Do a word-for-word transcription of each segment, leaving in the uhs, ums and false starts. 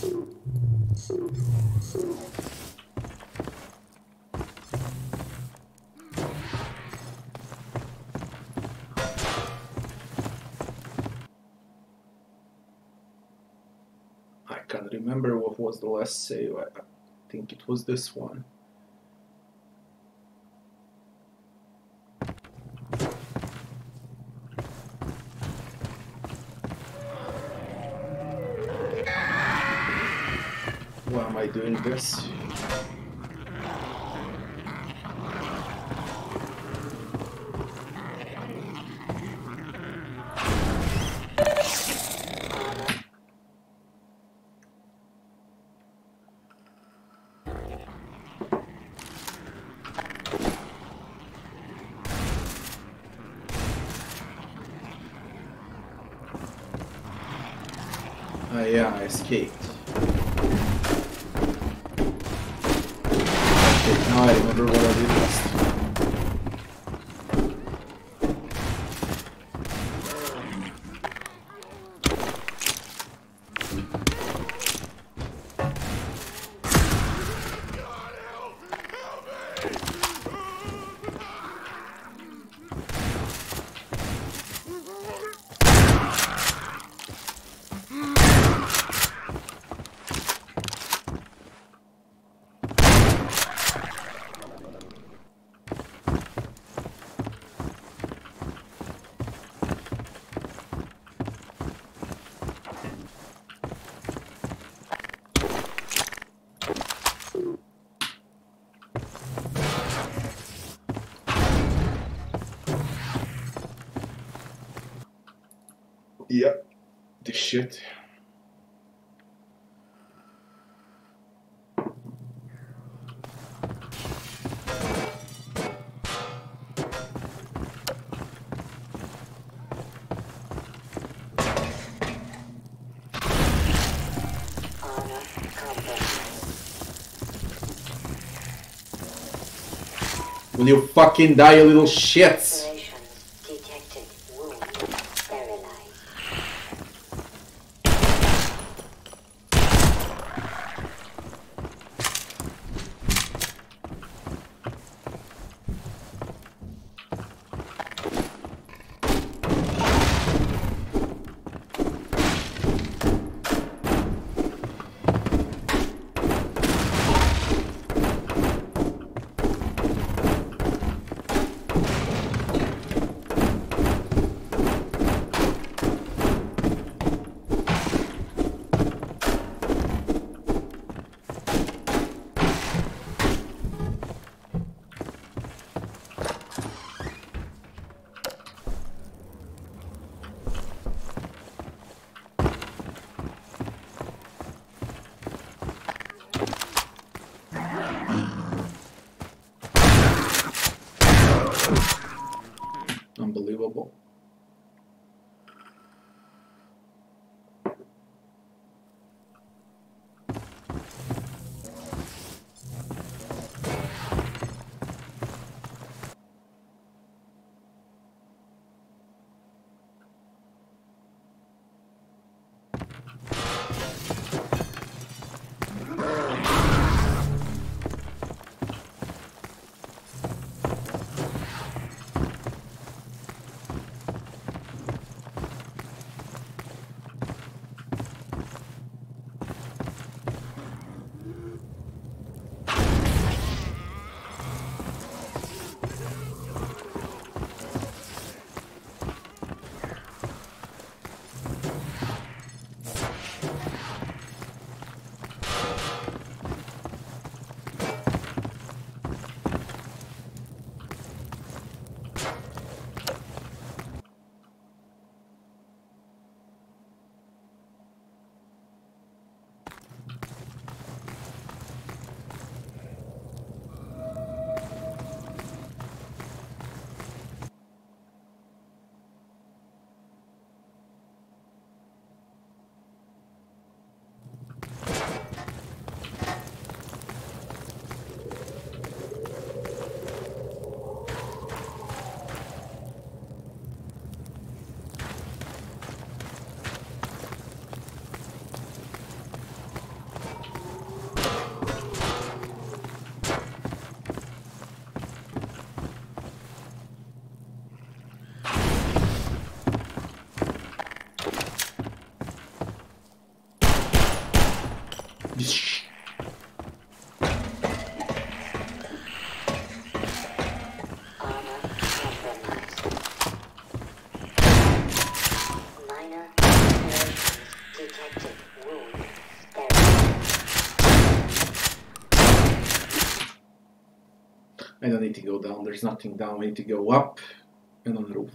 I can't remember what was the last save. I think it was this one. Doing this. Ah, yeah, I escaped. I remember what I did shit. Will you fucking die, you little shits? I don't need to go down, there's nothing down, we need to go up and on the roof.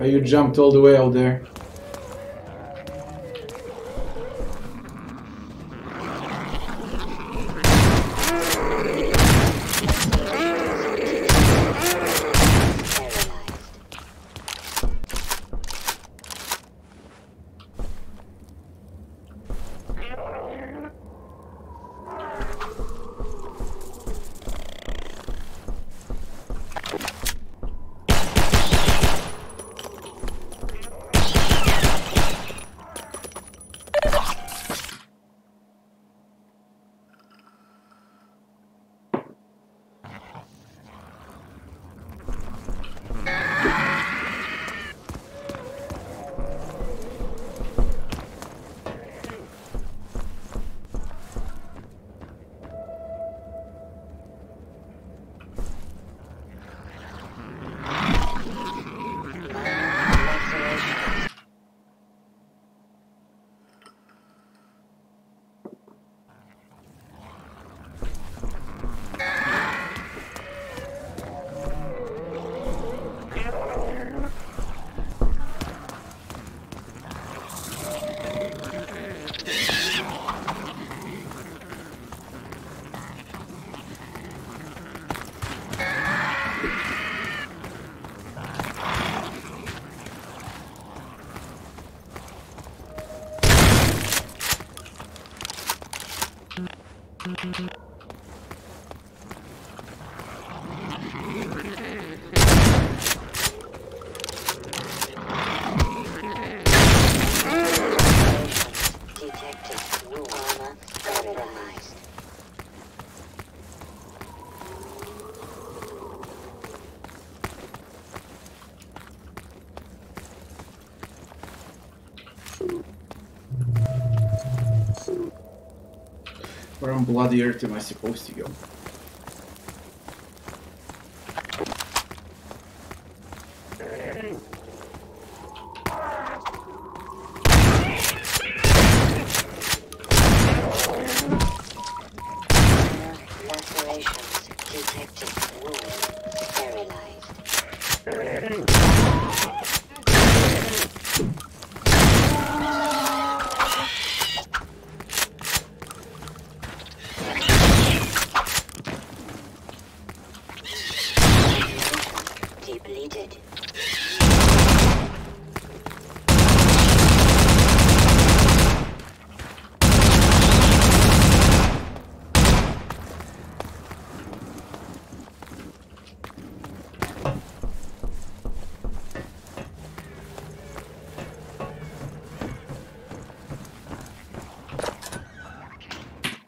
You jumped all the way out there. Where on bloody earth am I supposed to go?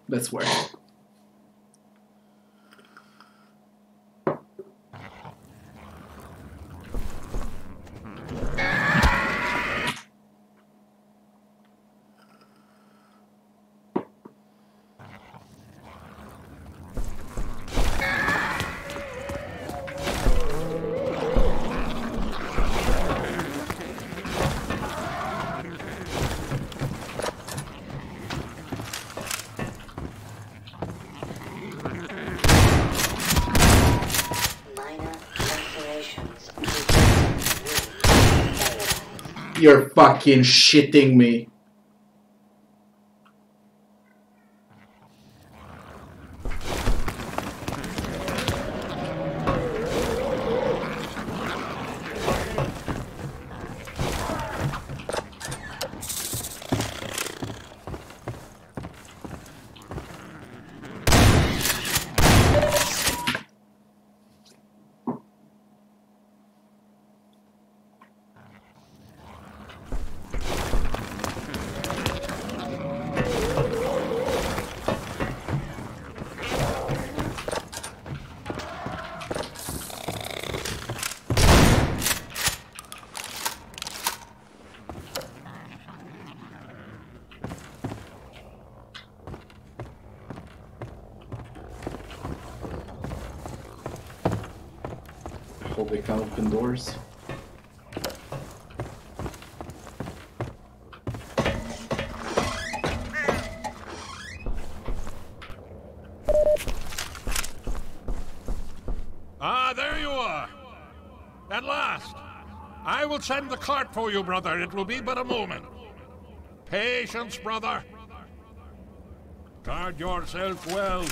That's where. You're fucking shitting me. careful, they can't open doors. Ah, there you are! At last! I will send the cart for you, brother. It will be but a moment. Patience, brother. Guard yourself well.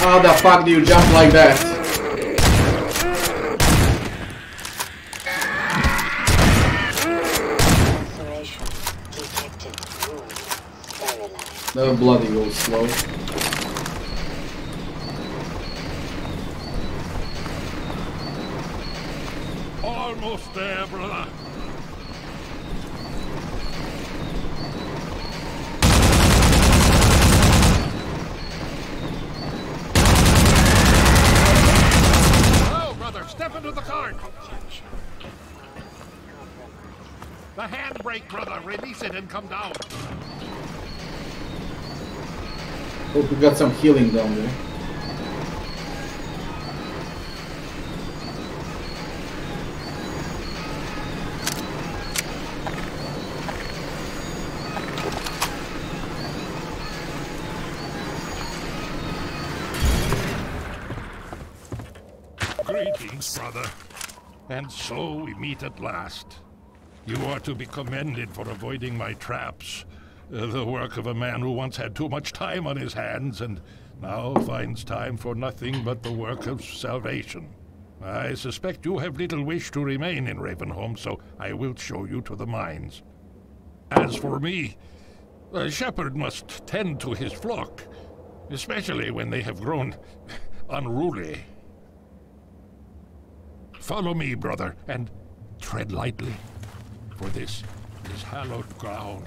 How the fuck do you jump like that? No, bloody goes slow. Almost there, brother. The handbrake, brother. Release it and come down. Hope we got some healing down there. Greetings, brother. And so we meet at last. You are to be commended for avoiding my traps, uh, the work of a man who once had too much time on his hands and now finds time for nothing but the work of salvation. I suspect you have little wish to remain in Ravenholm, so I will show you to the mines. As for me, a shepherd must tend to his flock, especially when they have grown unruly. Follow me, brother, and tread lightly. For this is hallowed ground.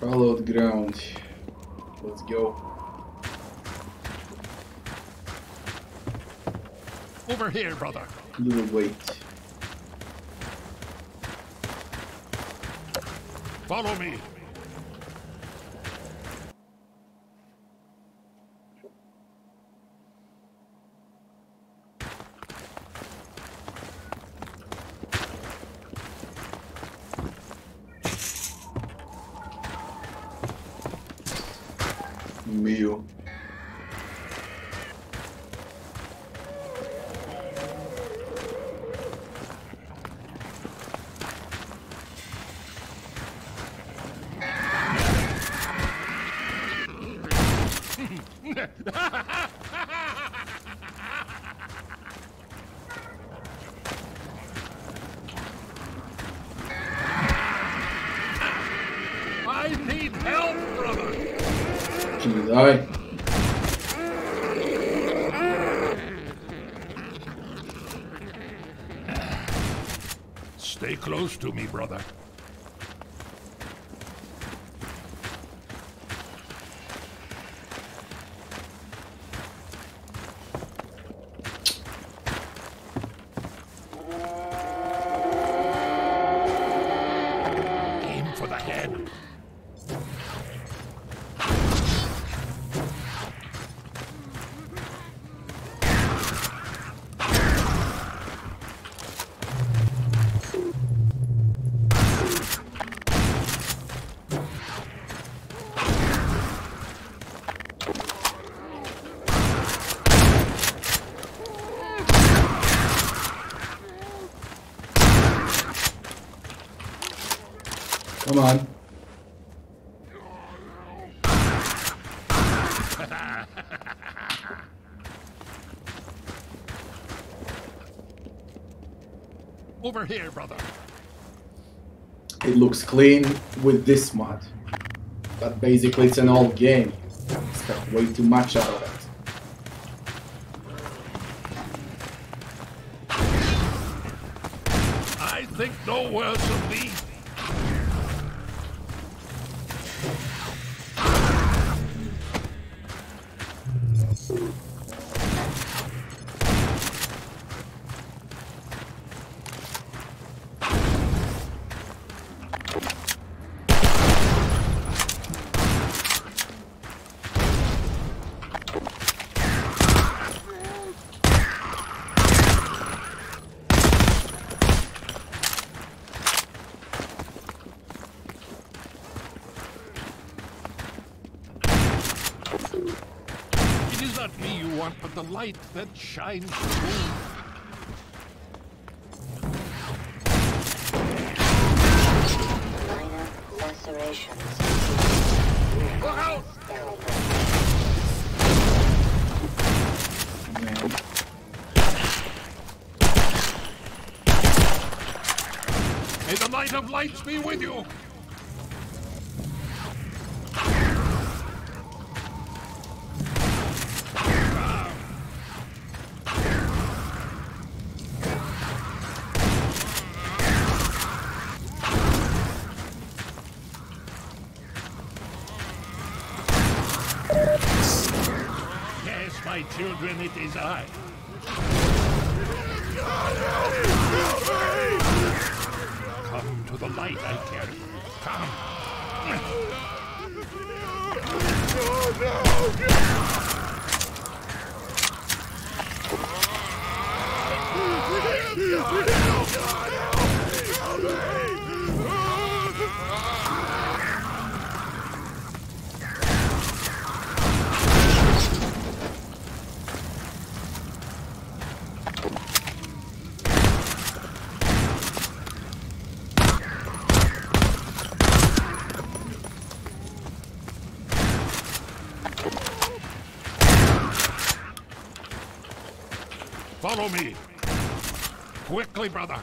Hallowed ground. Let's go. Over here, brother. Little wait. Follow me. Meal. I need help, brother. Jeez, all right. Stay close to me, brother. Aim for the head. Come on. Over here, brother. It looks clean with this mod, but basically it's an old game. You expect way too much out of it. I think no worse of thee. The light that shines through. Minor lacerations. Look out! May the light of lights be with you! Children, it is I. Come to the light I carry. Come. Follow me. Quickly, brother.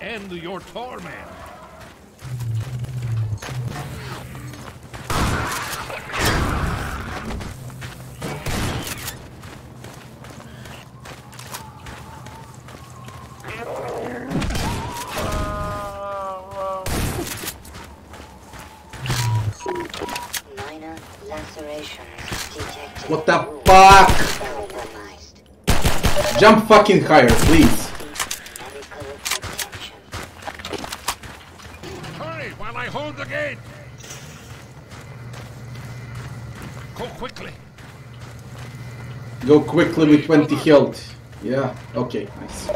End your torment. Minor lacerations detected. What the fuck? Jump fucking higher, please. Go quickly with twenty health. Yeah, okay, nice.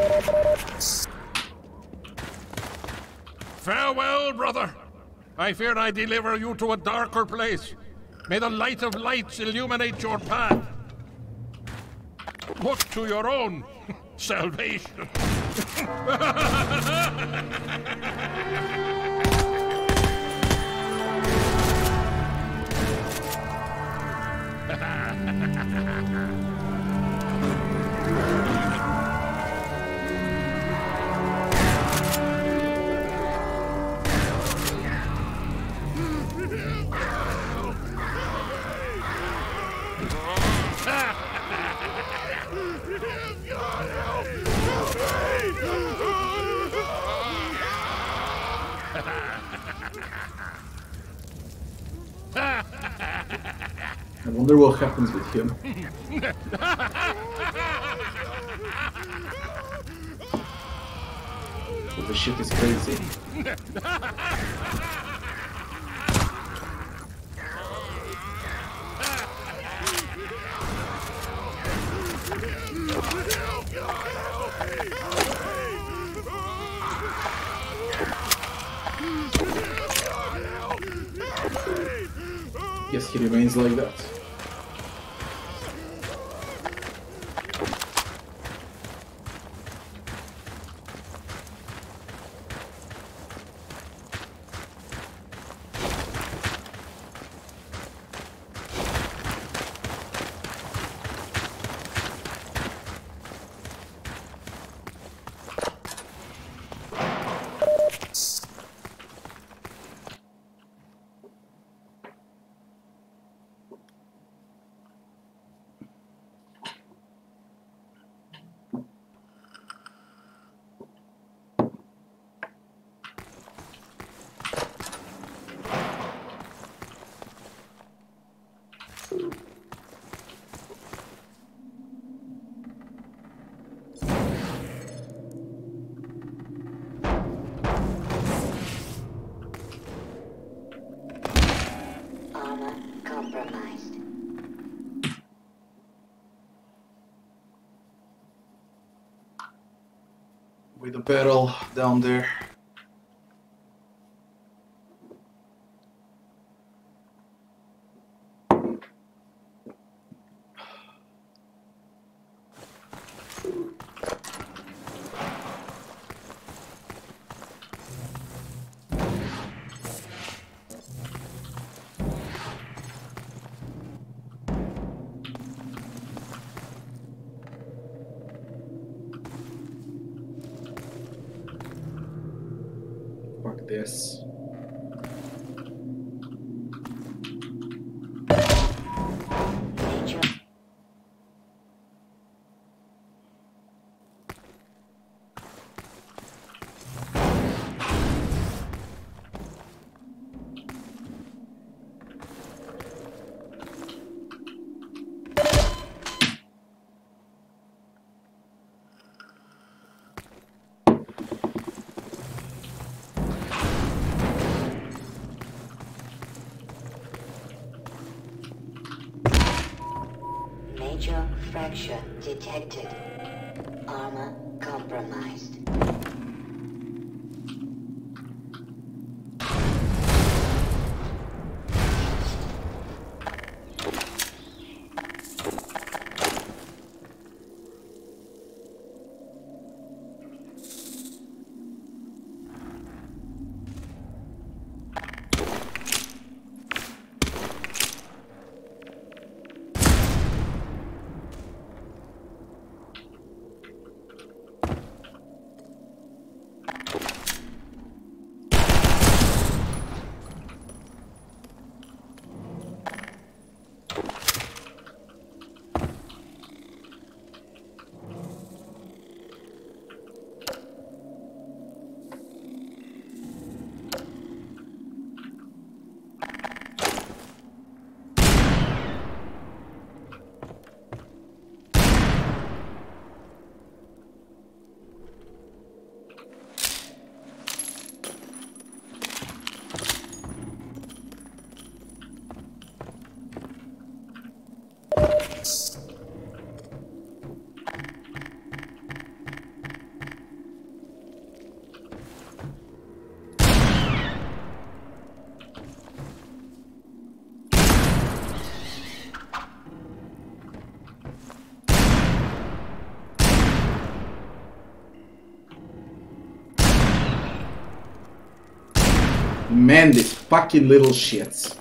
Farewell, brother. I fear I deliver you to a darker place. May the light of lights illuminate your path. Look to your own salvation. I wonder what happens with him. Well, the shit is crazy. Guess he remains like that. With the barrel down there. This. Fracture detected. Armor compromised. Man, these fucking little shits.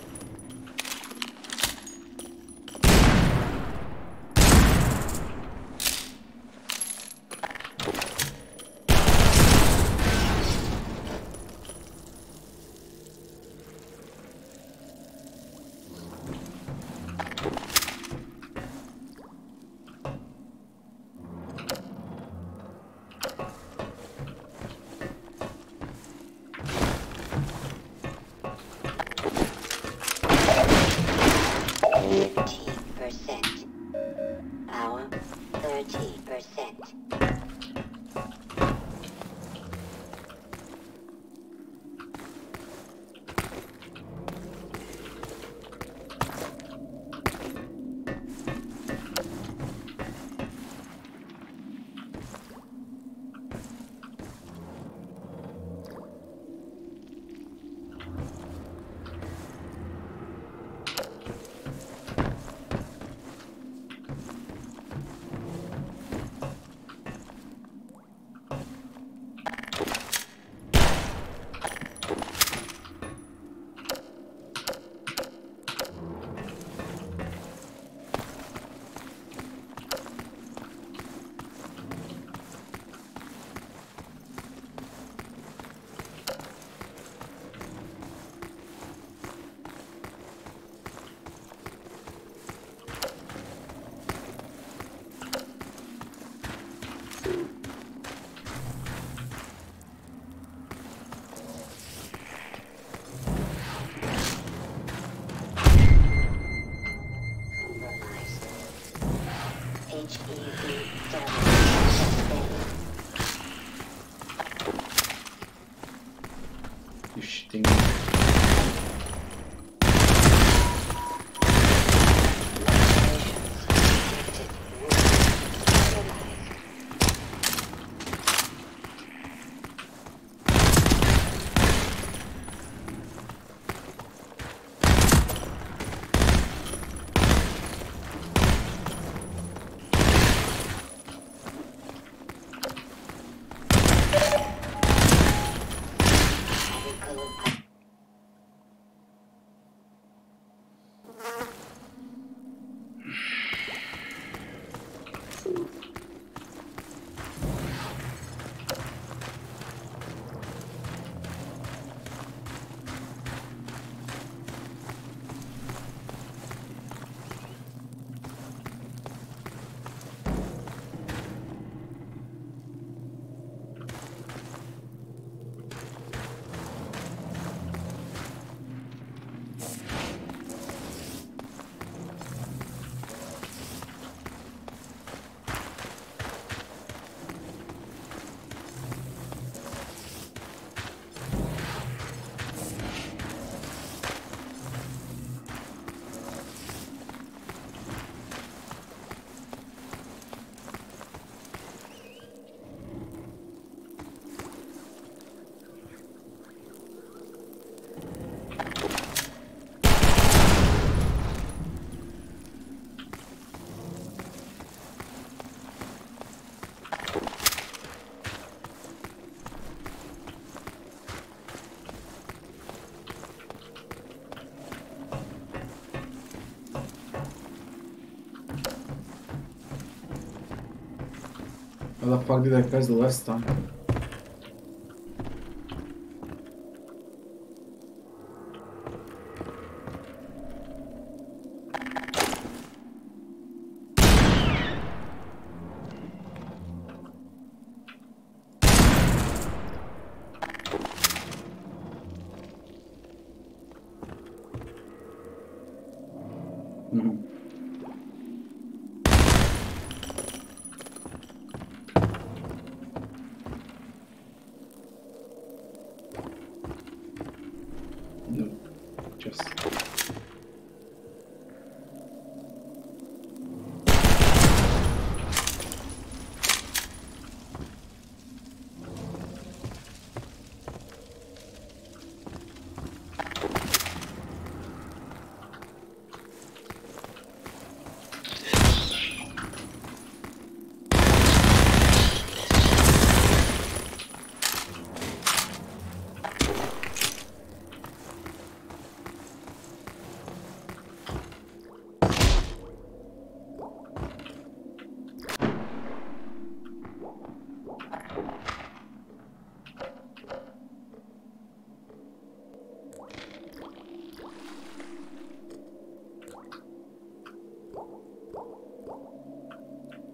How the fuck did I press the last time?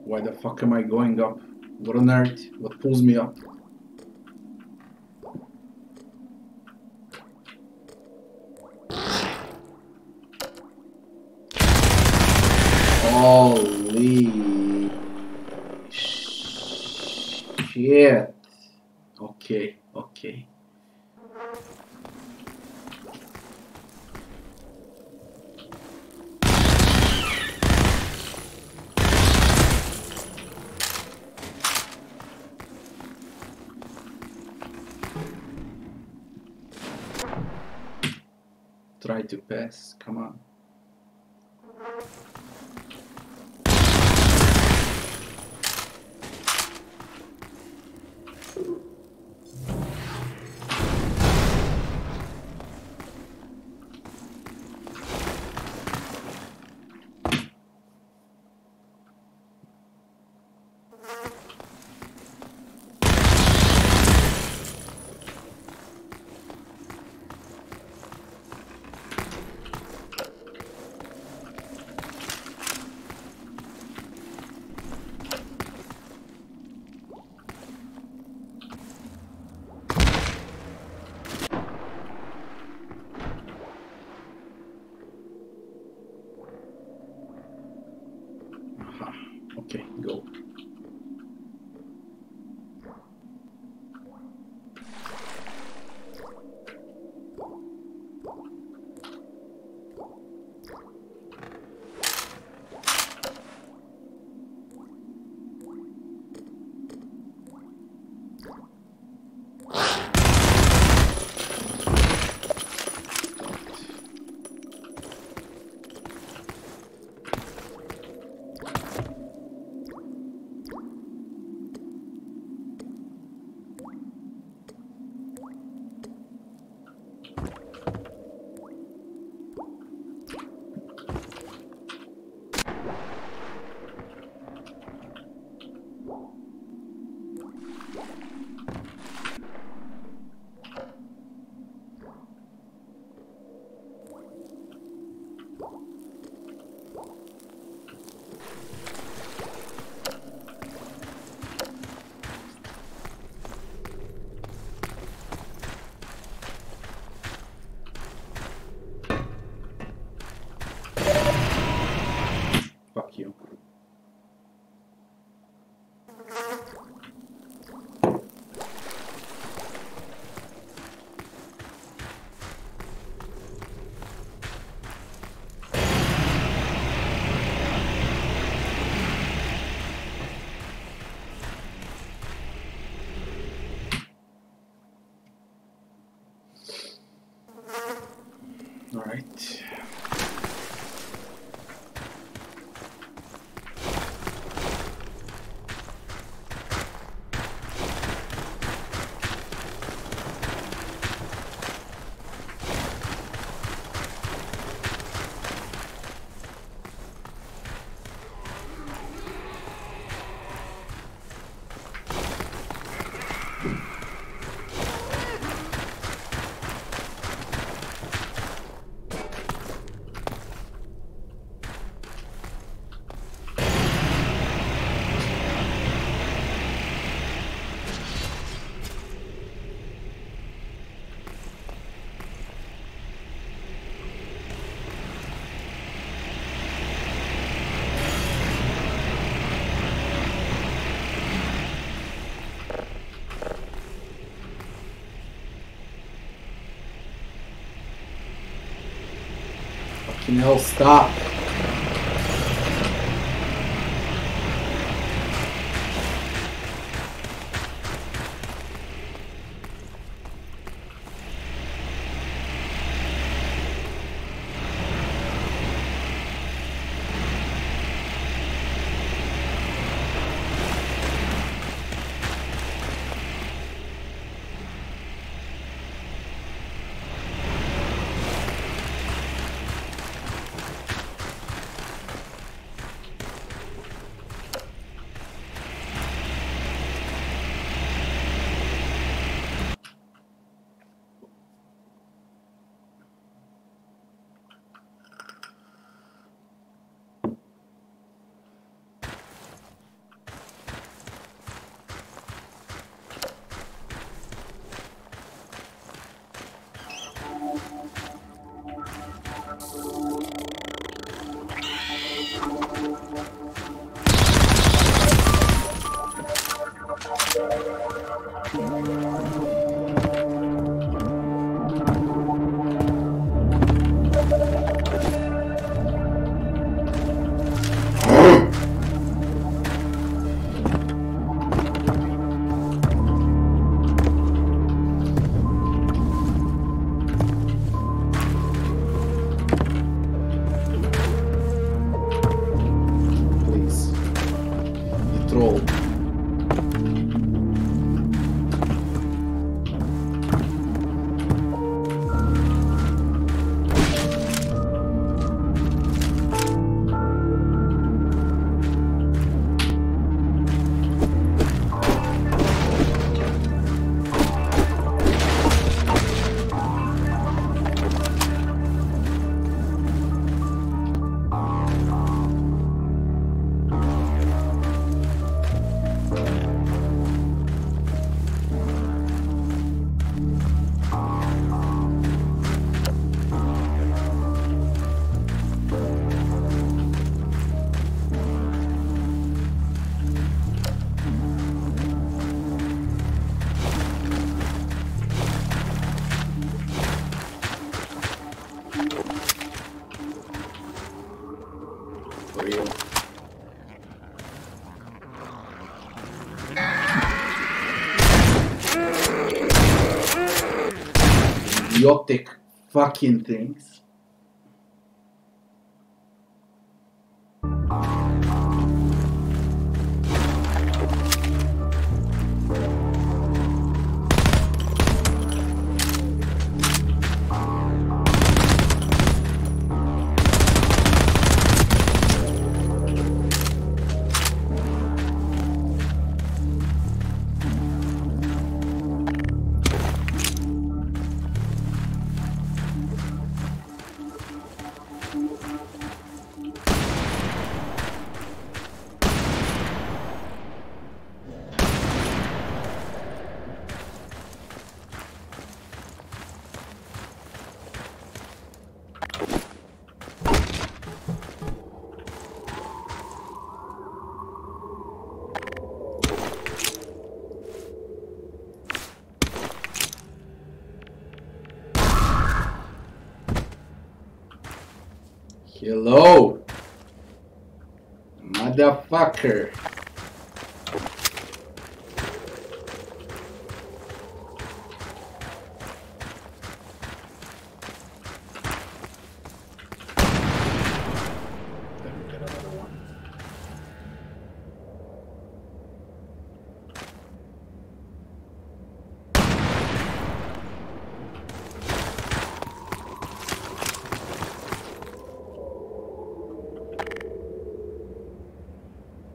Why the fuck am I going up? What on earth? What pulls me up? Holy shit. Okay, okay. Try to pass, come on. Okay, go. All right. No, stop. Idiotic fucking things. Hello, motherfucker.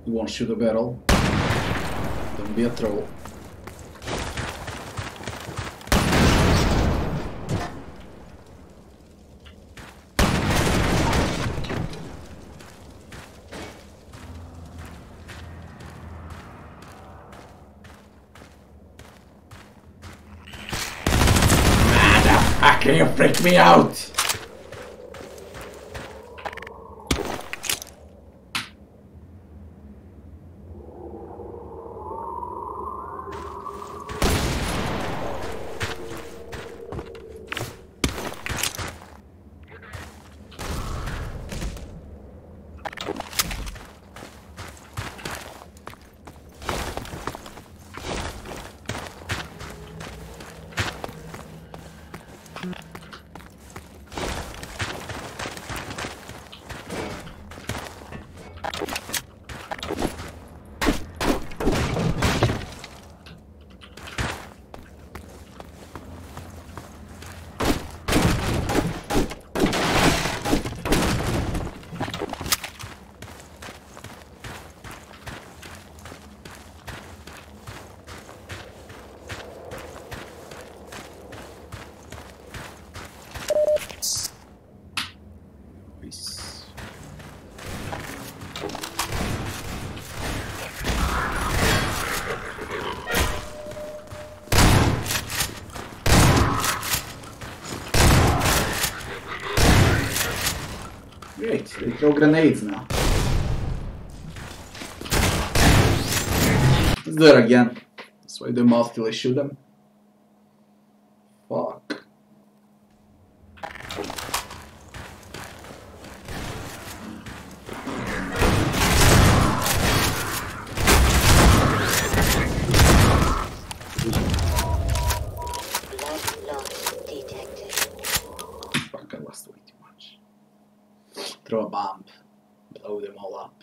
You won't shoot a barrel. Don't be a troll. You freak me out. They throw grenades now. It's there again. That's why they mouth till I shoot them. Fuck. Fuck, I lost way too much. Throw a bomb, blow them all up.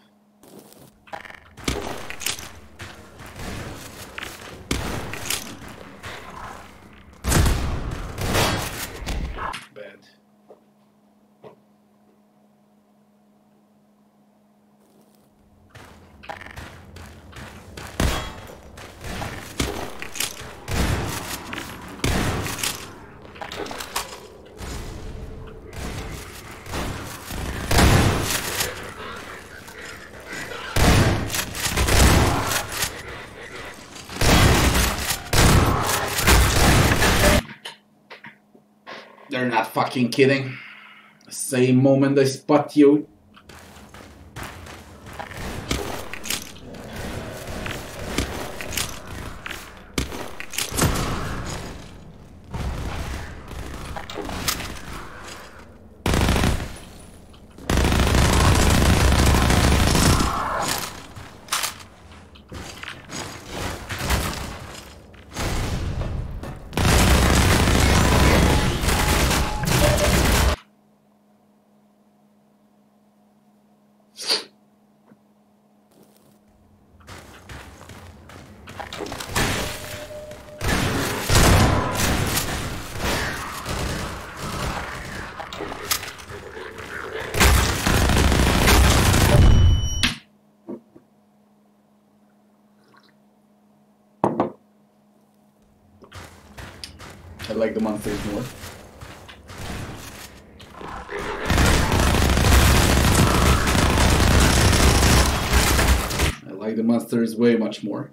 Bad. They're not fucking kidding. Same moment I spot you. I like the monsters more. I like the monsters way much more.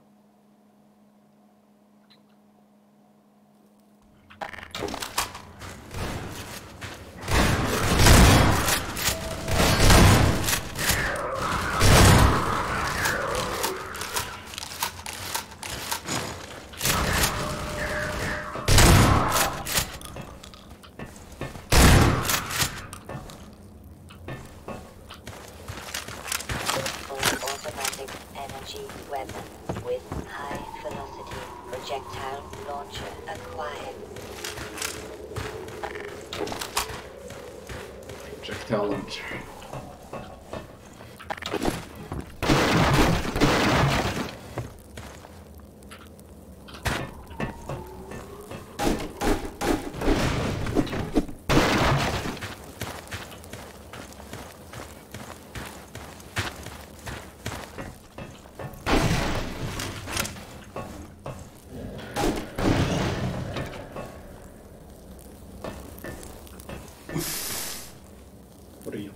приеду.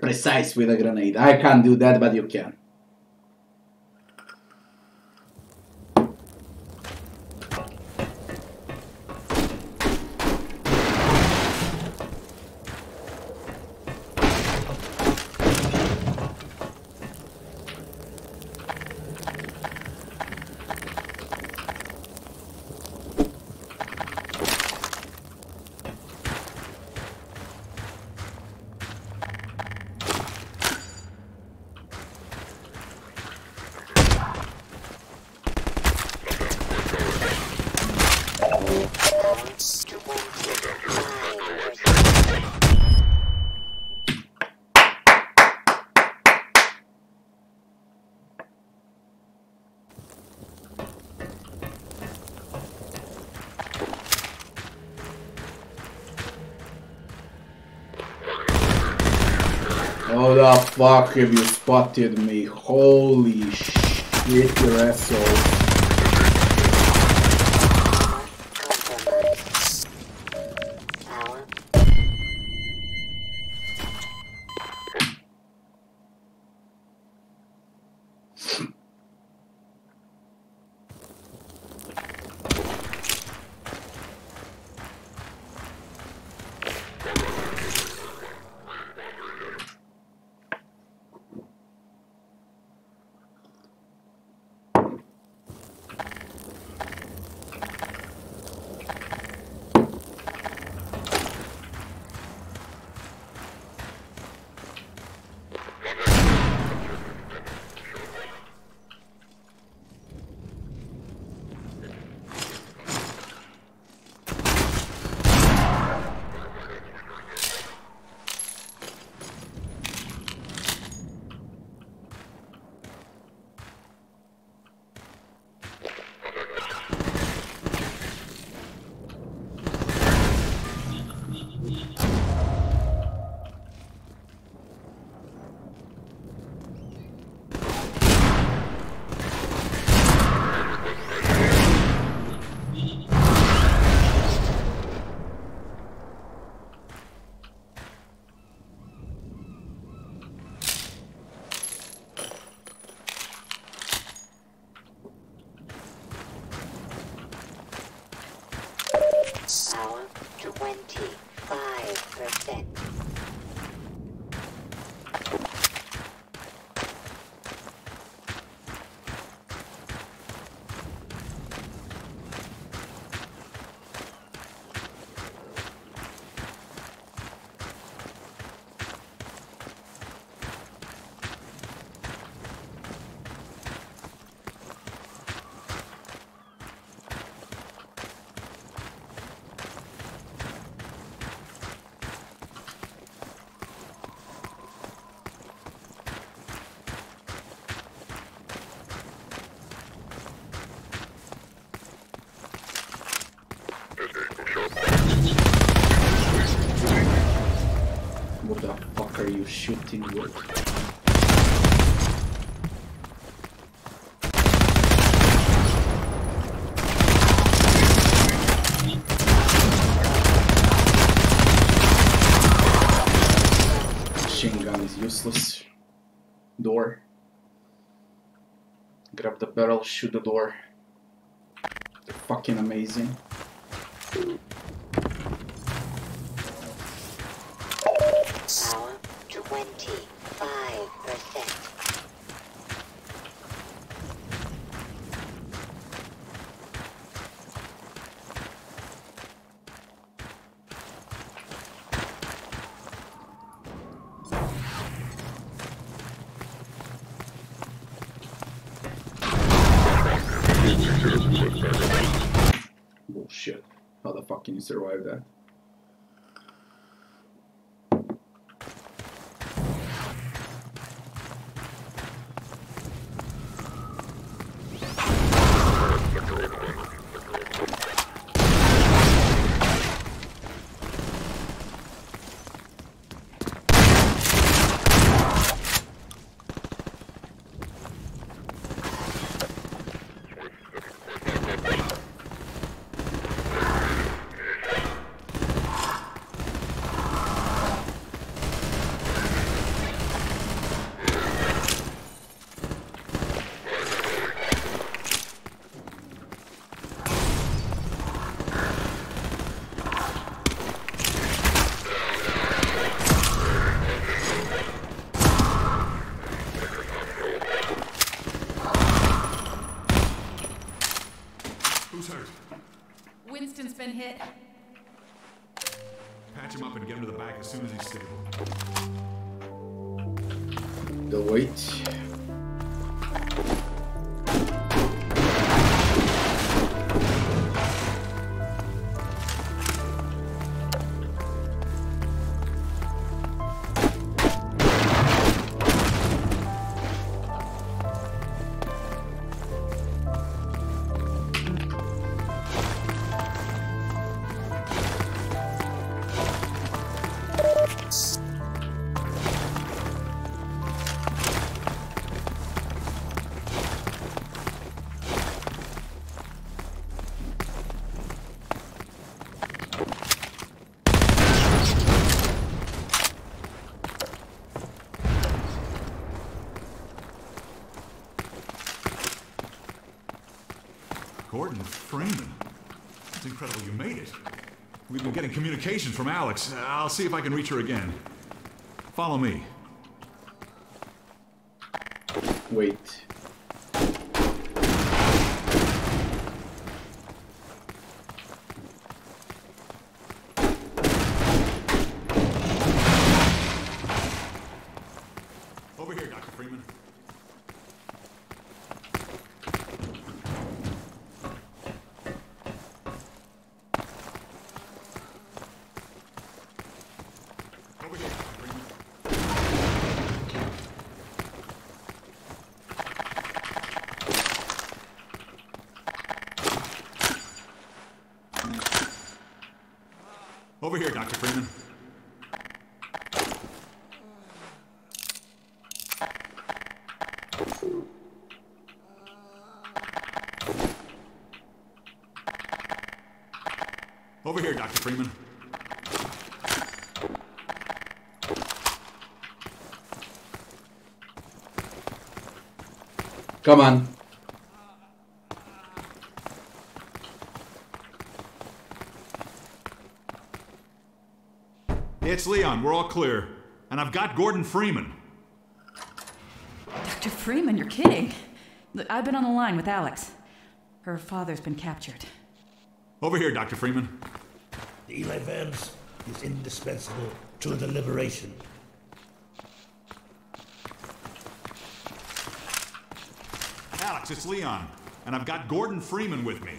Precise with a grenade. I can't do that, but you can. How the fuck have you spotted me? Holy shit, you asshole. What the fuck are you shooting with? Machine gun is useless. Door. Grab the barrel, shoot the door. They're fucking amazing. Bullshit. How the fuck can you survive that? hit. Patch him up and get him to the back as soon as he's stable. The weight. Gordon Freeman. It's incredible you made it. We've been getting communication from Alyx. I'll see if I can reach her again. Follow me. Wait. Over here, Doctor Freeman. Over here, Doctor Freeman. Come on. It's Leon, we're all clear. And I've got Gordon Freeman. Doctor Freeman, you're kidding. Look, I've been on the line with Alyx. Her father's been captured. Over here, Doctor Freeman. Eli Vance is indispensable to the liberation. Alyx, it's Leon. And I've got Gordon Freeman with me.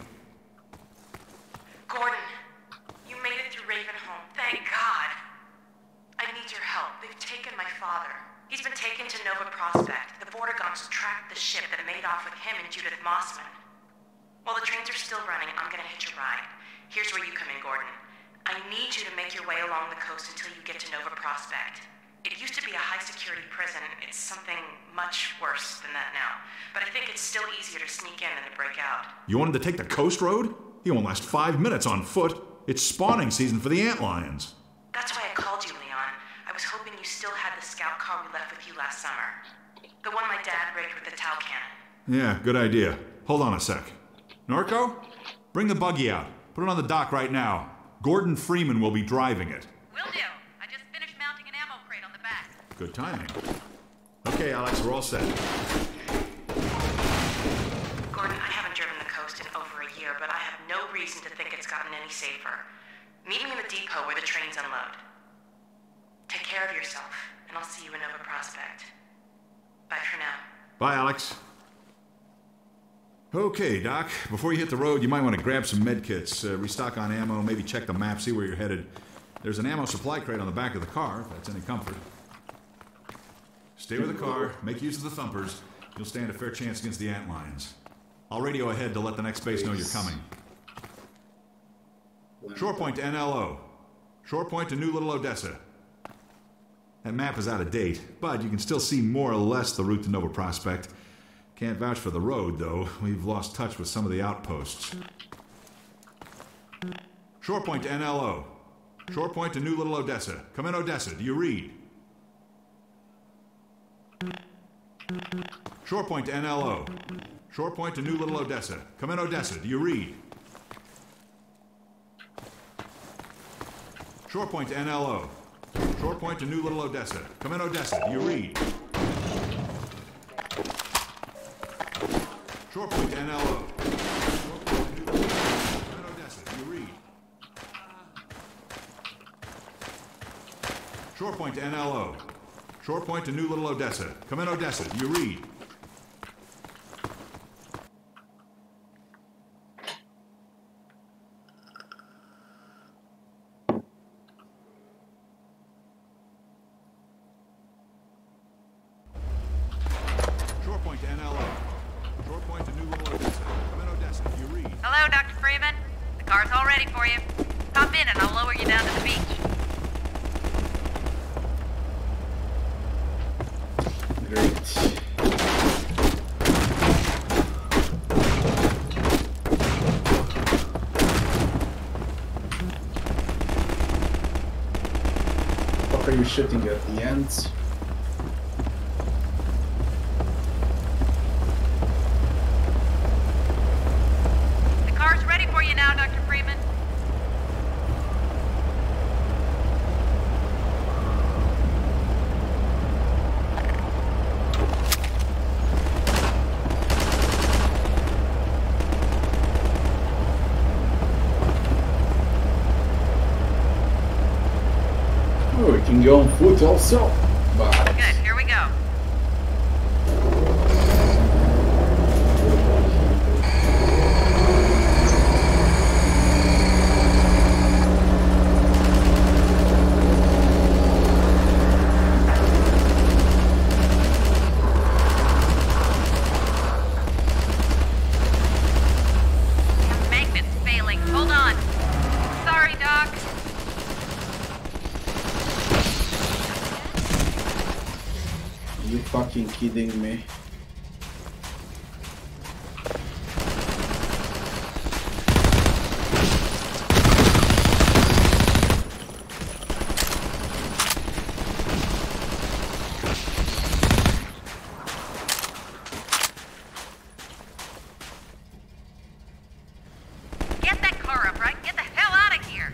Nova Prospekt, the border guns tracked the ship that made off with him and Judith Mossman. While the trains are still running, I'm gonna hitch a ride. Here's where you come in, Gordon. I need you to make your way along the coast until you get to Nova Prospekt. It used to be a high-security prison. It's something much worse than that now. But I think it's still easier to sneak in than to break out. You wanted to take the coast road? He won't last five minutes on foot. It's spawning season for the antlions. That's why I called you, Leon. I was hoping you still had the scout car we left with you last summer. The one my dad rigged with the towel cannon. Yeah, good idea. Hold on a sec. Narco, bring the buggy out. Put it on the dock right now. Gordon Freeman will be driving it. Will do. I just finished mounting an ammo crate on the back. Good timing. Okay, Alyx, we're all set. Gordon, I haven't driven the coast in over a year, but I have no reason to think it's gotten any safer. Meet me in the depot where the trains unload. Take care of yourself, and I'll see you in Nova Prospekt. Bye for now. Bye, Alyx. Okay, Doc. Before you hit the road, you might want to grab some medkits, uh, restock on ammo, maybe check the map, see where you're headed. There's an ammo supply crate on the back of the car, if that's any comfort. Stay with the car, make use of the thumpers. You'll stand a fair chance against the antlions. I'll radio ahead to let the next base know you're coming. Shorepoint to N L O. Shorepoint to New Little Odessa. That map is out of date, but you can still see more or less the route to Nova Prospekt. Can't vouch for the road, though. We've lost touch with some of the outposts. Shorepoint to N L O. Shorepoint to New Little Odessa. Come in, Odessa. Do you read? Shorepoint to N L O. Shorepoint to New Little Odessa. Come in, Odessa. Do you read? Shorepoint to N L O. Shorepoint to New Little Odessa. Come in, Odessa. Do you read? Shorepoint to N L O. Shorepoint to New Little Odessa. Come in, Odessa. Do you read? Shorepoint to N L O. Shorepoint to New Little Odessa. Come in, Odessa. You read. Shorepoint to N L O. Shorepoint to New Little Odessa. Come in, Odessa. You read. Hello, Doctor Freeman. The car's all ready for you. Hop in and I'll lower you down to the beach. What are you shooting at the end? Go on foot also, but good, here we go. Kidding me. Get that car up, right? Get the hell out of here.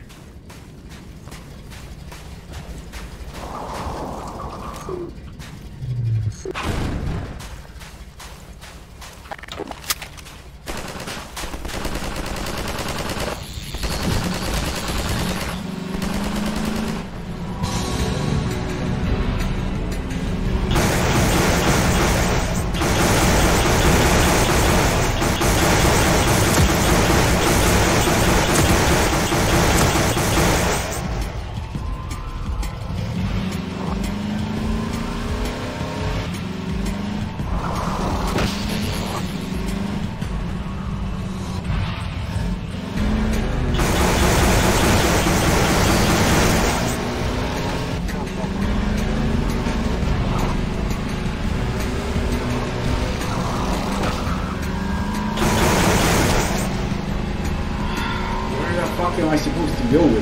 Deal with it.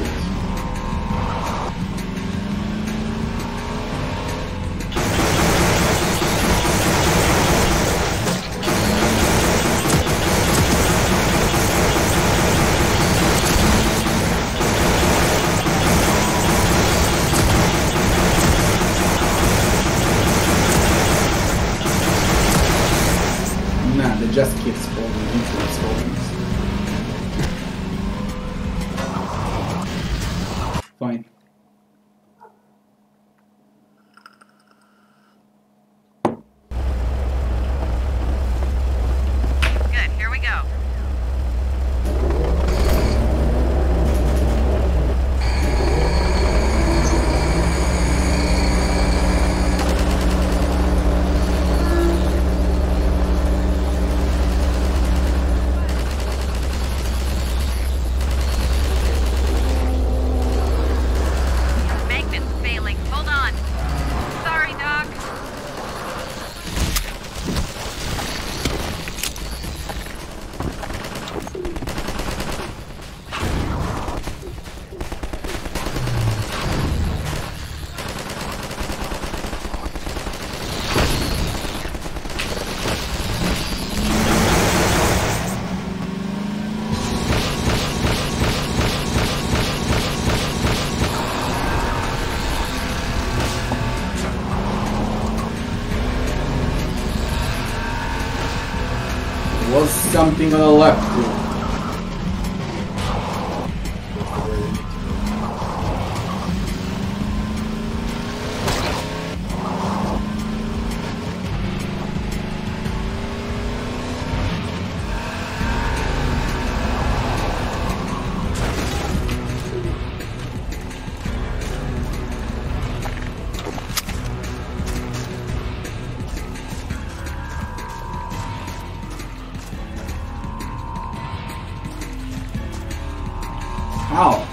Nah, they just keep spawning into the spawning. Fine. Good, here we go. Something on the left. Ow.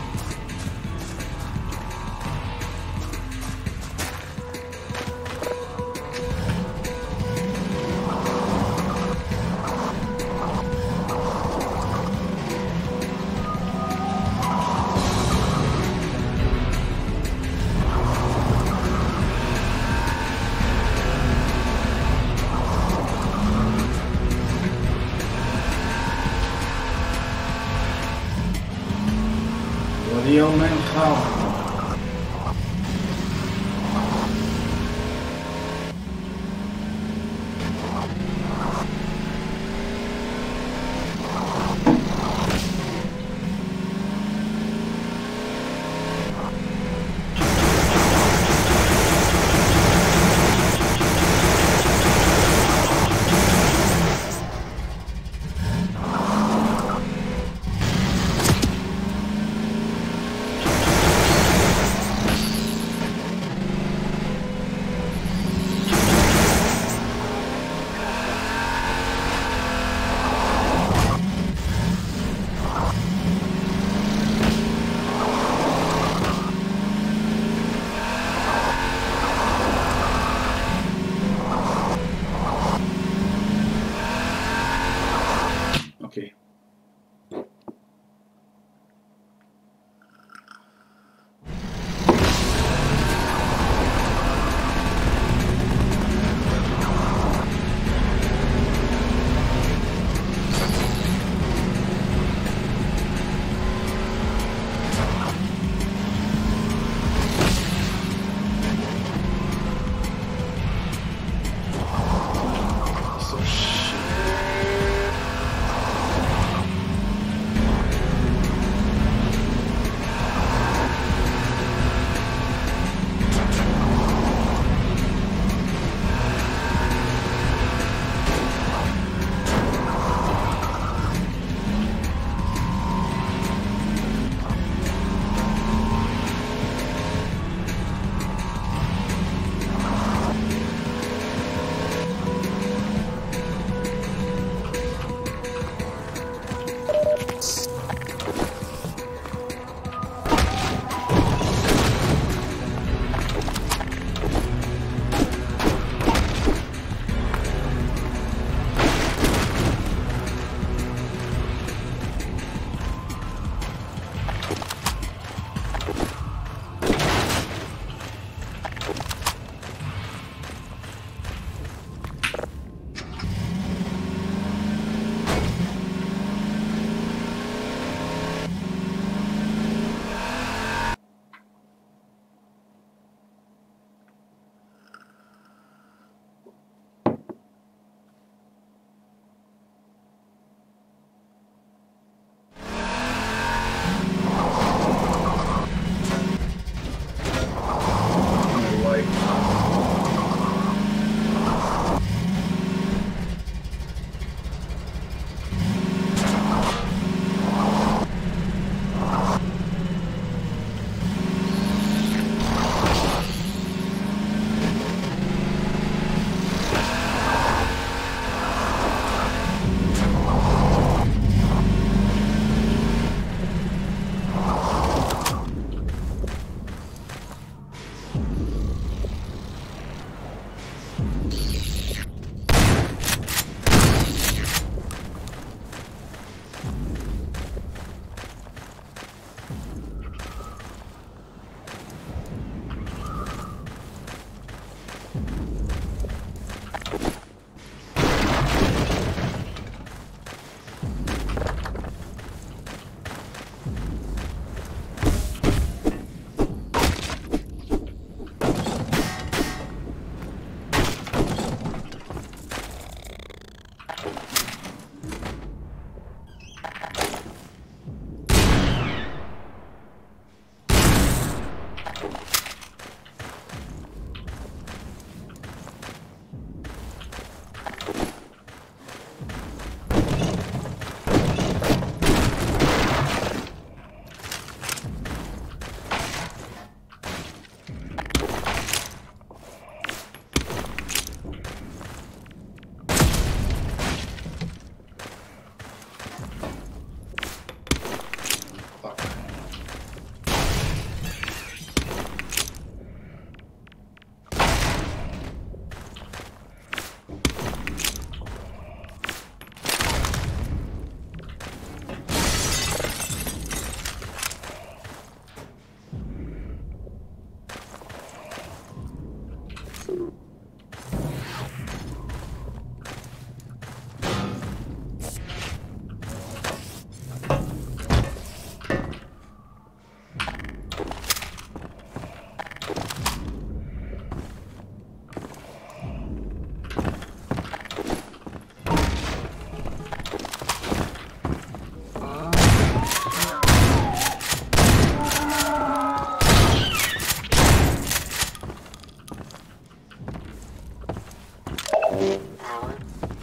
Brain power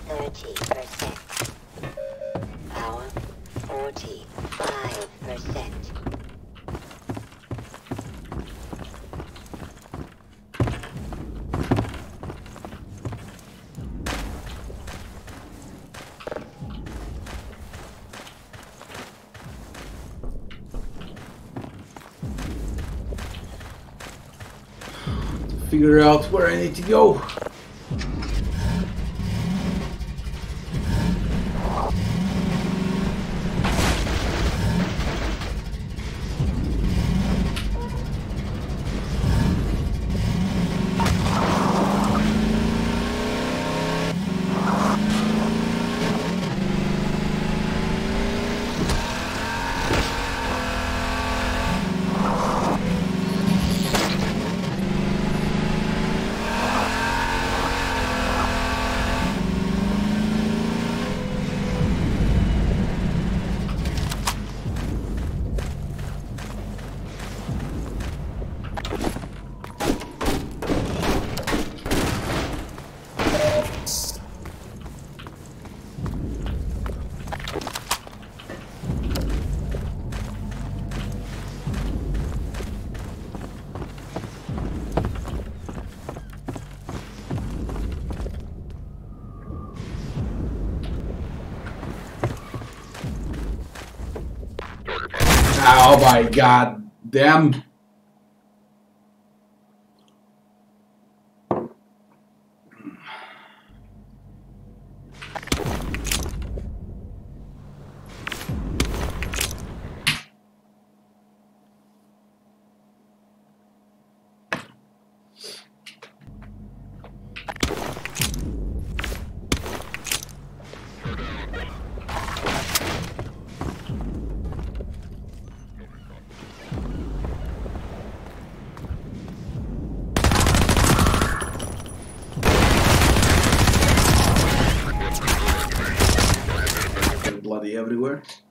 thirty percent. Power forty-five percent. Figure out where I need to go. Oh my god, damn. Everywhere. What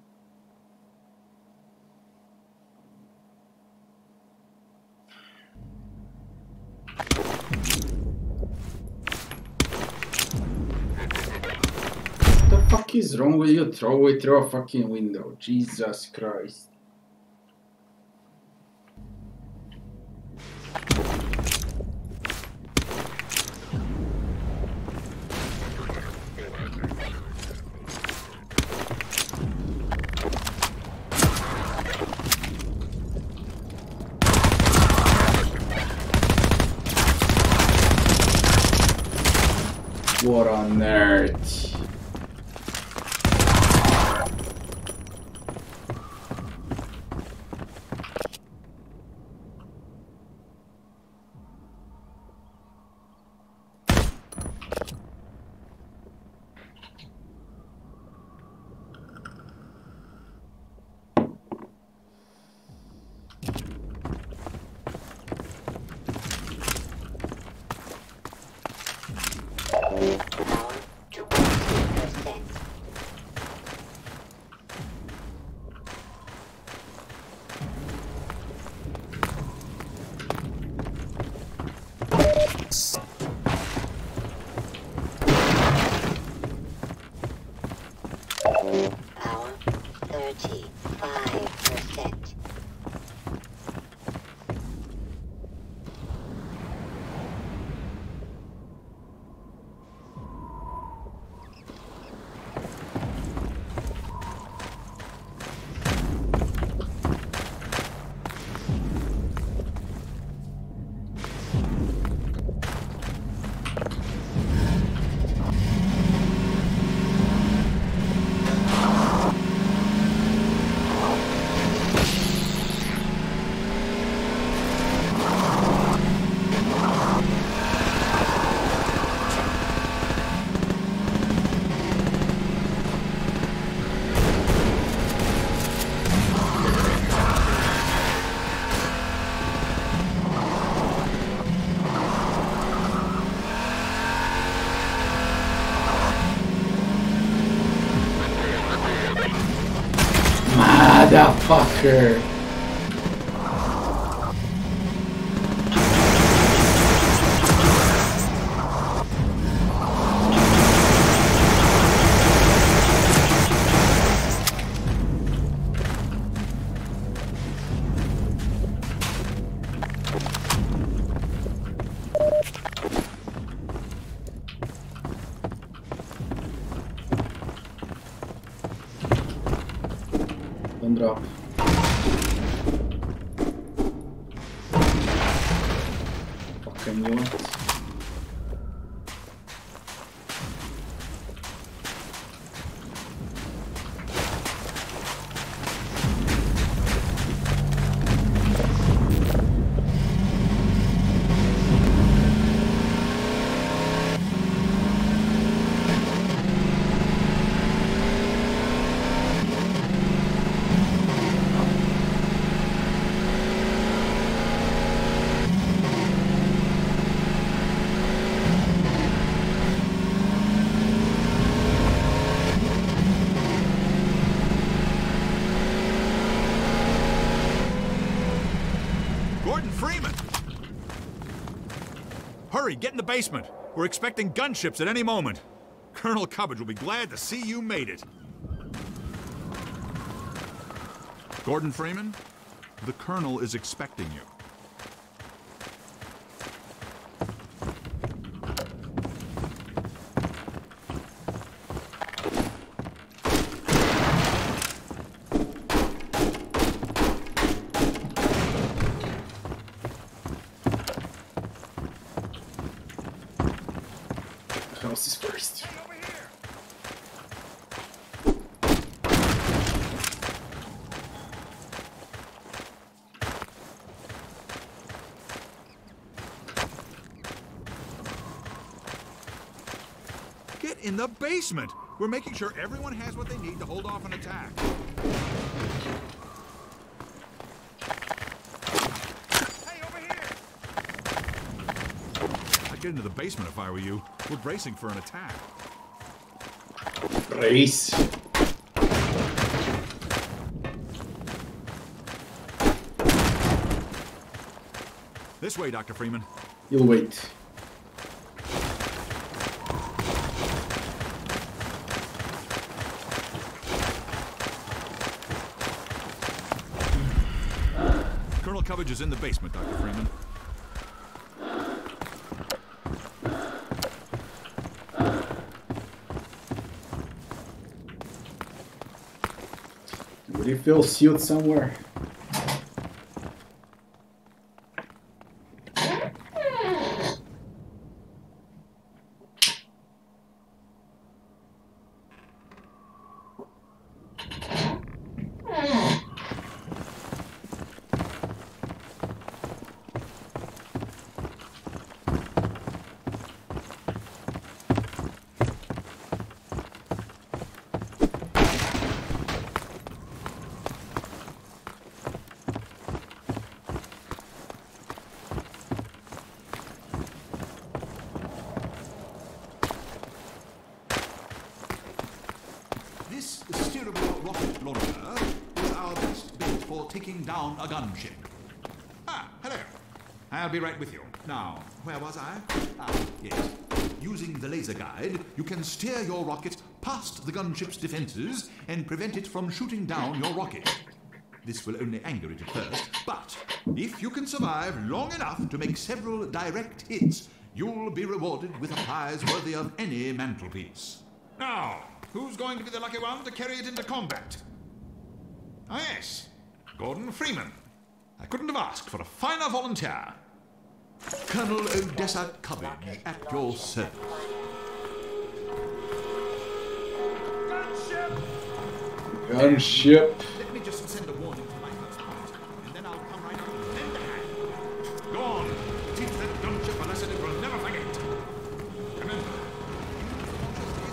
the fuck is wrong with you? Throw it through a fucking window. Jesus Christ. What on earth? Fucker. one drop. Fucking what? Get in the basement. We're expecting gunships at any moment. Colonel Cubbage will be glad to see you made it. Gordon Freeman, the Colonel is expecting you. In the basement. We're making sure everyone has what they need to hold off an attack. Hey, over here! I'd get into the basement if I were you. We're bracing for an attack. Brace. This way, Doctor Freeman. You'll wait. Cubbage is in the basement, Doctor Freeman. Do they feel sealed somewhere? Down a gunship. Ah, hello. I'll be right with you. Now, where was I? Ah, yes. Using the laser guide, you can steer your rocket past the gunship's defenses and prevent it from shooting down your rocket. This will only anger it at first, but if you can survive long enough to make several direct hits, you'll be rewarded with a prize worthy of any mantelpiece. Now, who's going to be the lucky one to carry it into combat? Ah, yes. Gordon Freeman. I couldn't have asked for a finer volunteer. Colonel Odessa Cubbage at your service. Gunship! Gunship! Let me just send a warning to my first point, and then I'll come right up and lend a hand. Go on! Teach that gunship a lesson it will never forget. Remember,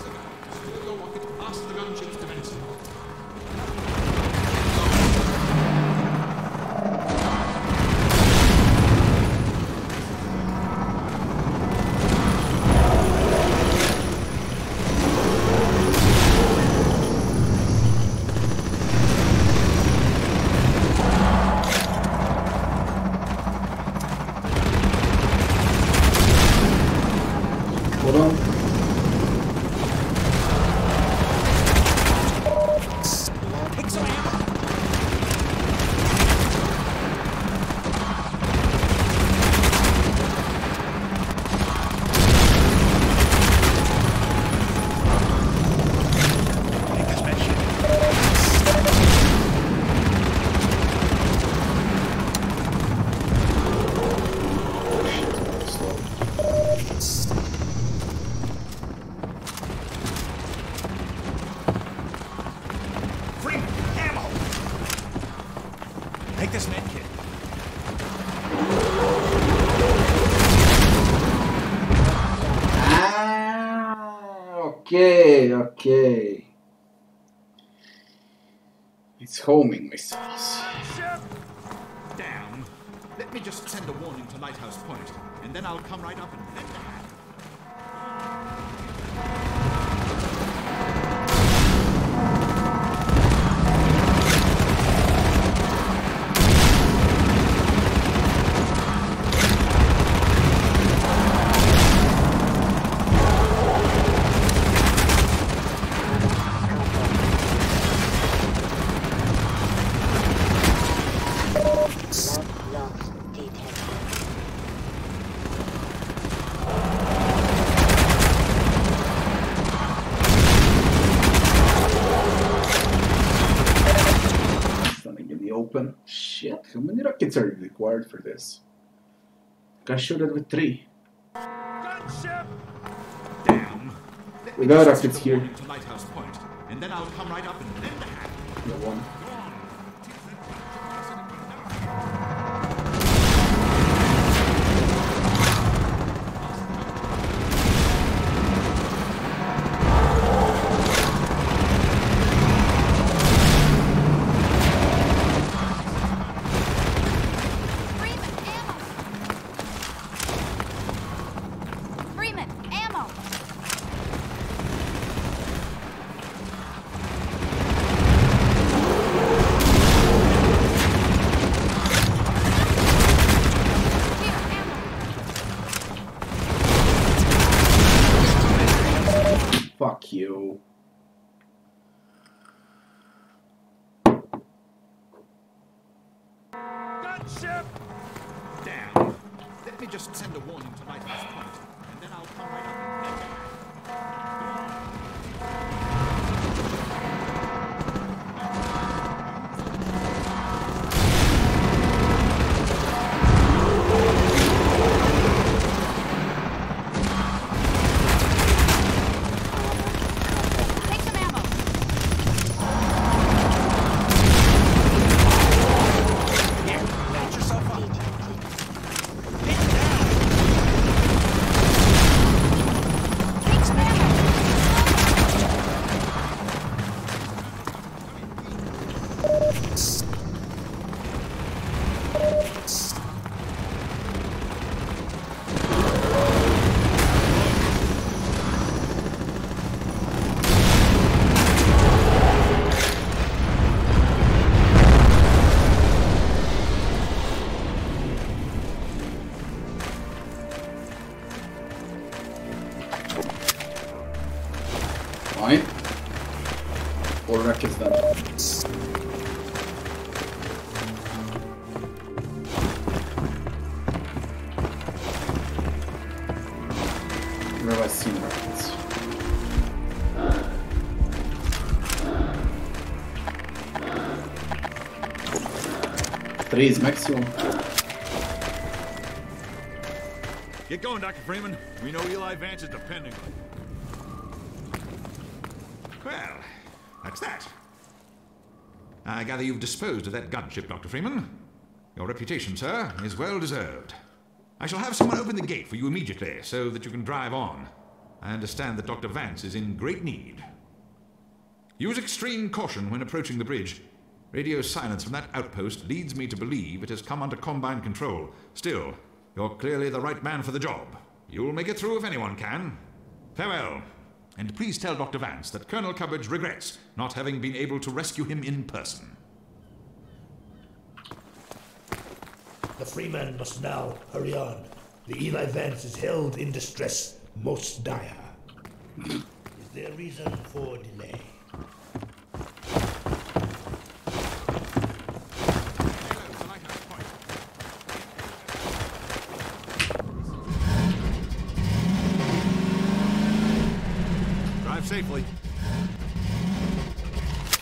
use the launcher's laser guide to steer your rocket past the gunship's defense. Hold on. Okay, okay. It's homing missiles. Damn. Let me just send a warning to Lighthouse Point, and then I'll come right up and let them have it. How many rockets are required for this? I shot it with three. Gunship. Damn. We got rockets here. To Lighthouse Point, and then I'll come right up and lend a hand. No one. You. Gunship! Damn. Let me just send a warning to Lighthouse Point, and then I'll come right up and get you. Is maximum. Get going, Doctor Freeman. We know Eli Vance is depending on you. Well, that's that. I gather you've disposed of that gunship, Doctor Freeman. Your reputation, sir, is well deserved. I shall have someone open the gate for you immediately so that you can drive on. I understand that Doctor Vance is in great need. Use extreme caution when approaching the bridge. Radio silence from that outpost leads me to believe it has come under Combine control. Still, you're clearly the right man for the job. You'll make it through if anyone can. Farewell. And please tell Doctor Vance that Colonel Cubbage regrets not having been able to rescue him in person. The Freeman must now hurry on. The Eli Vance is held in distress most dire. Is there reason for delay? Safely.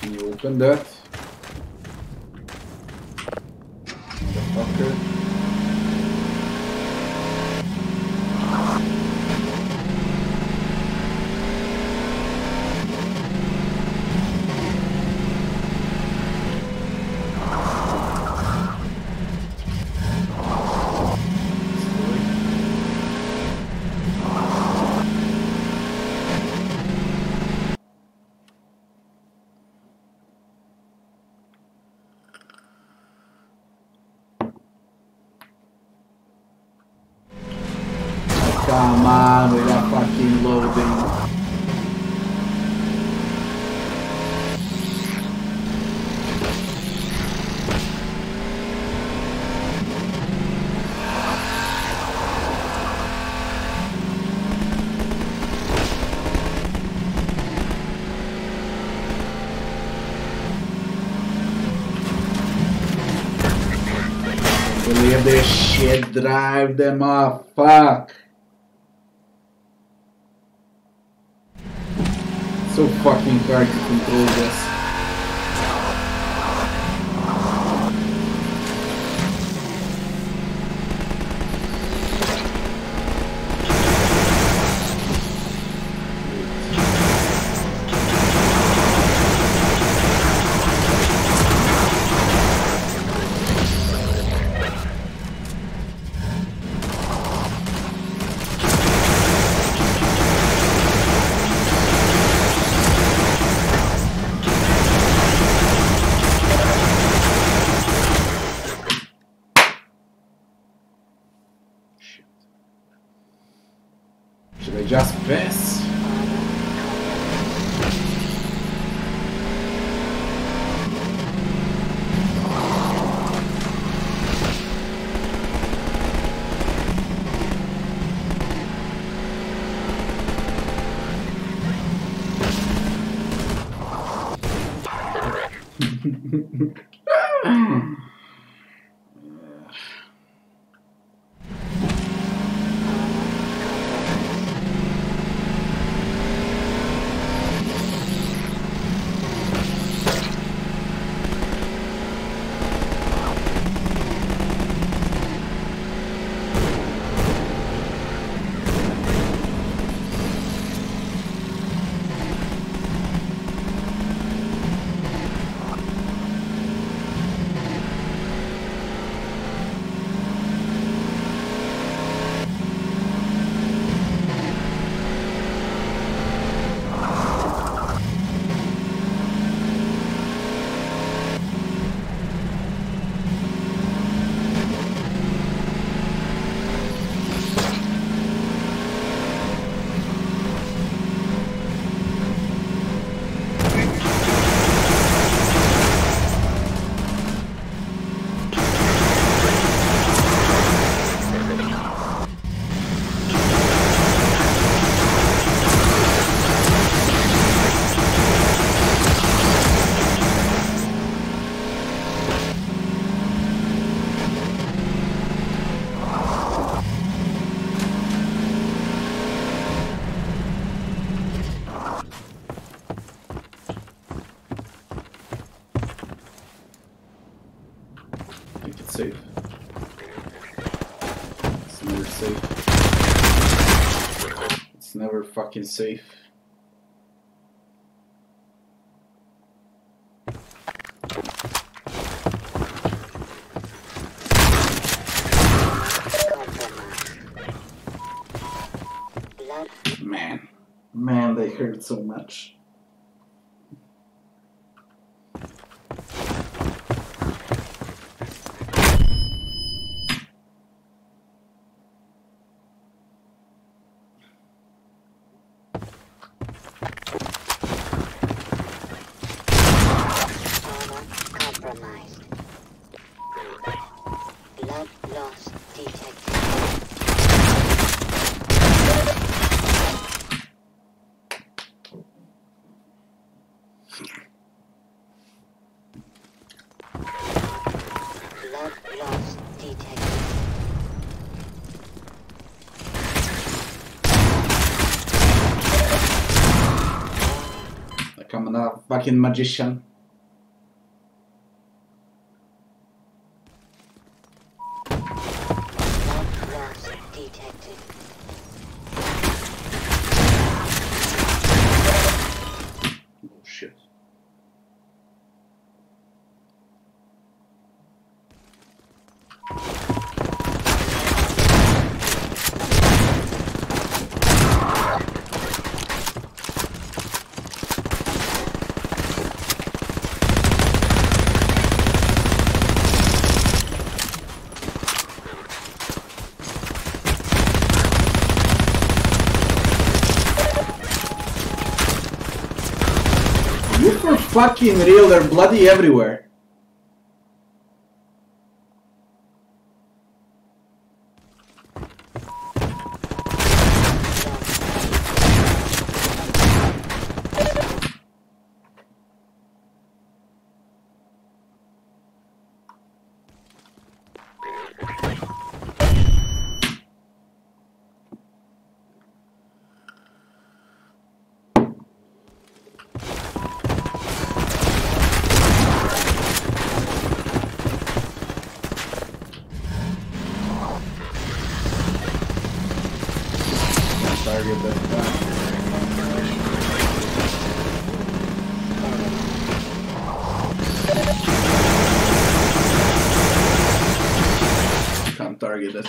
Can you open that? Motherfucker. Come on with that fucking loading. This shit drive them off, fuck. So fucking hard to control this. Fucking safe. Man, man, they hurt so much. Fucking magician. for fucking real, they're bloody everywhere.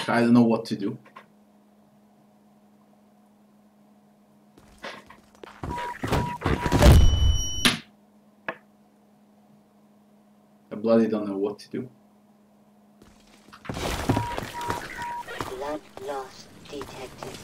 I don't know what to do. I bloody don't know what to do. Blood loss detected.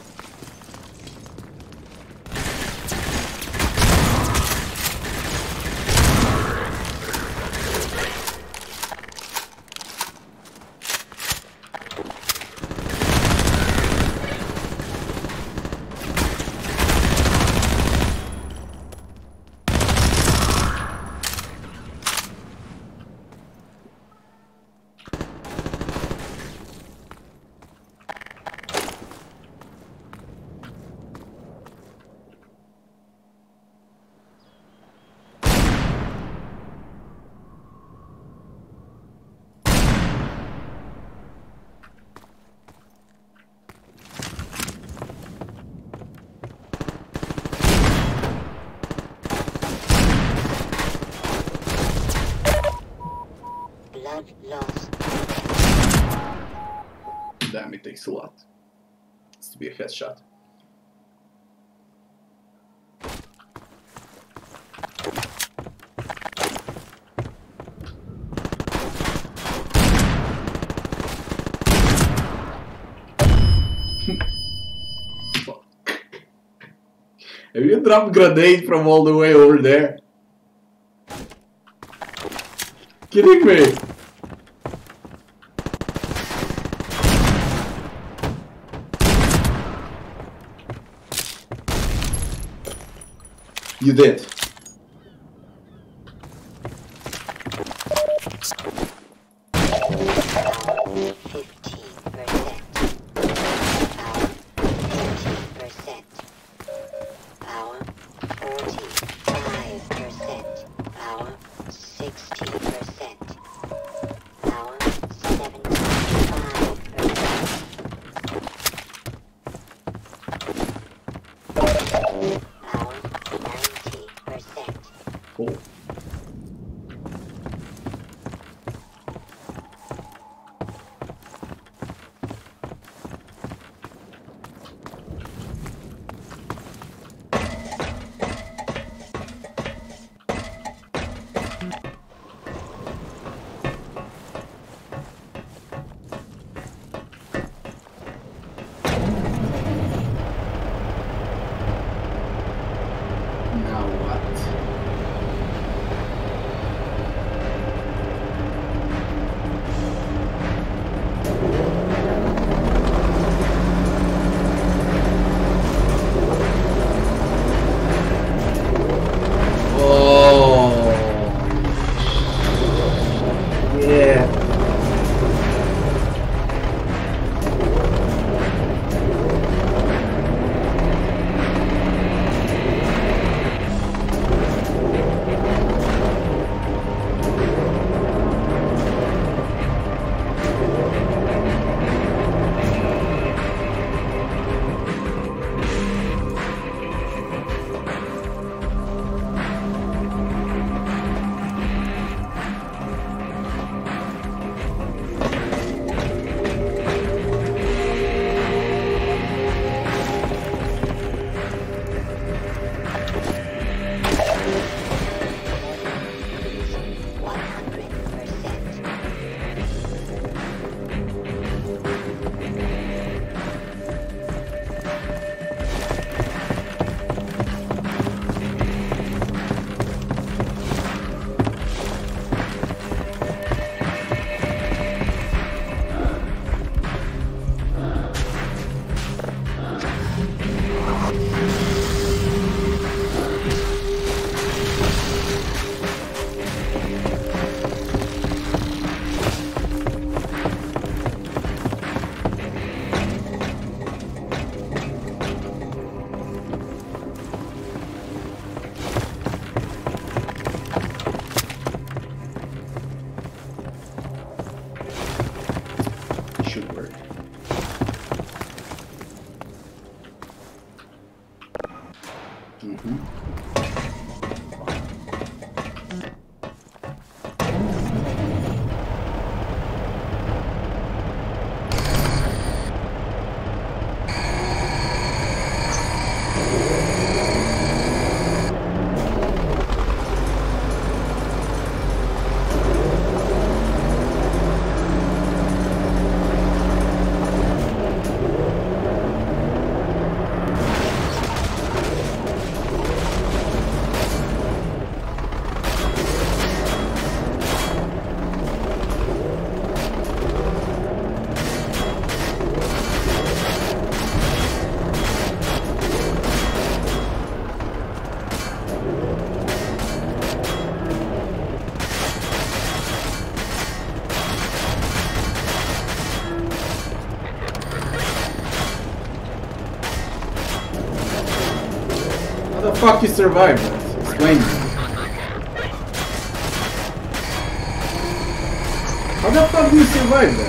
Damn, it takes a lot. It's to be a headshot. Fuck. Have you dropped grenade from all the way over there? Kidding me? You did. Now what? Mm-hmm. Fuck, you survived. Explain me. How the fuck do you survive that?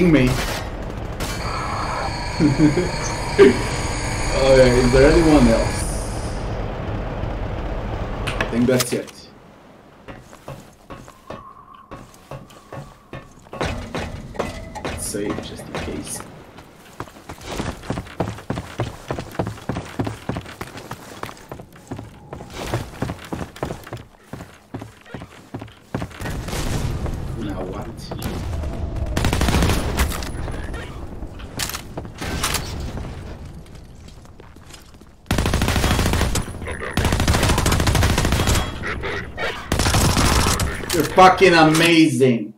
Me. Oh yeah, is there anyone else? I think that's it. Let's save just in case. Fucking amazing.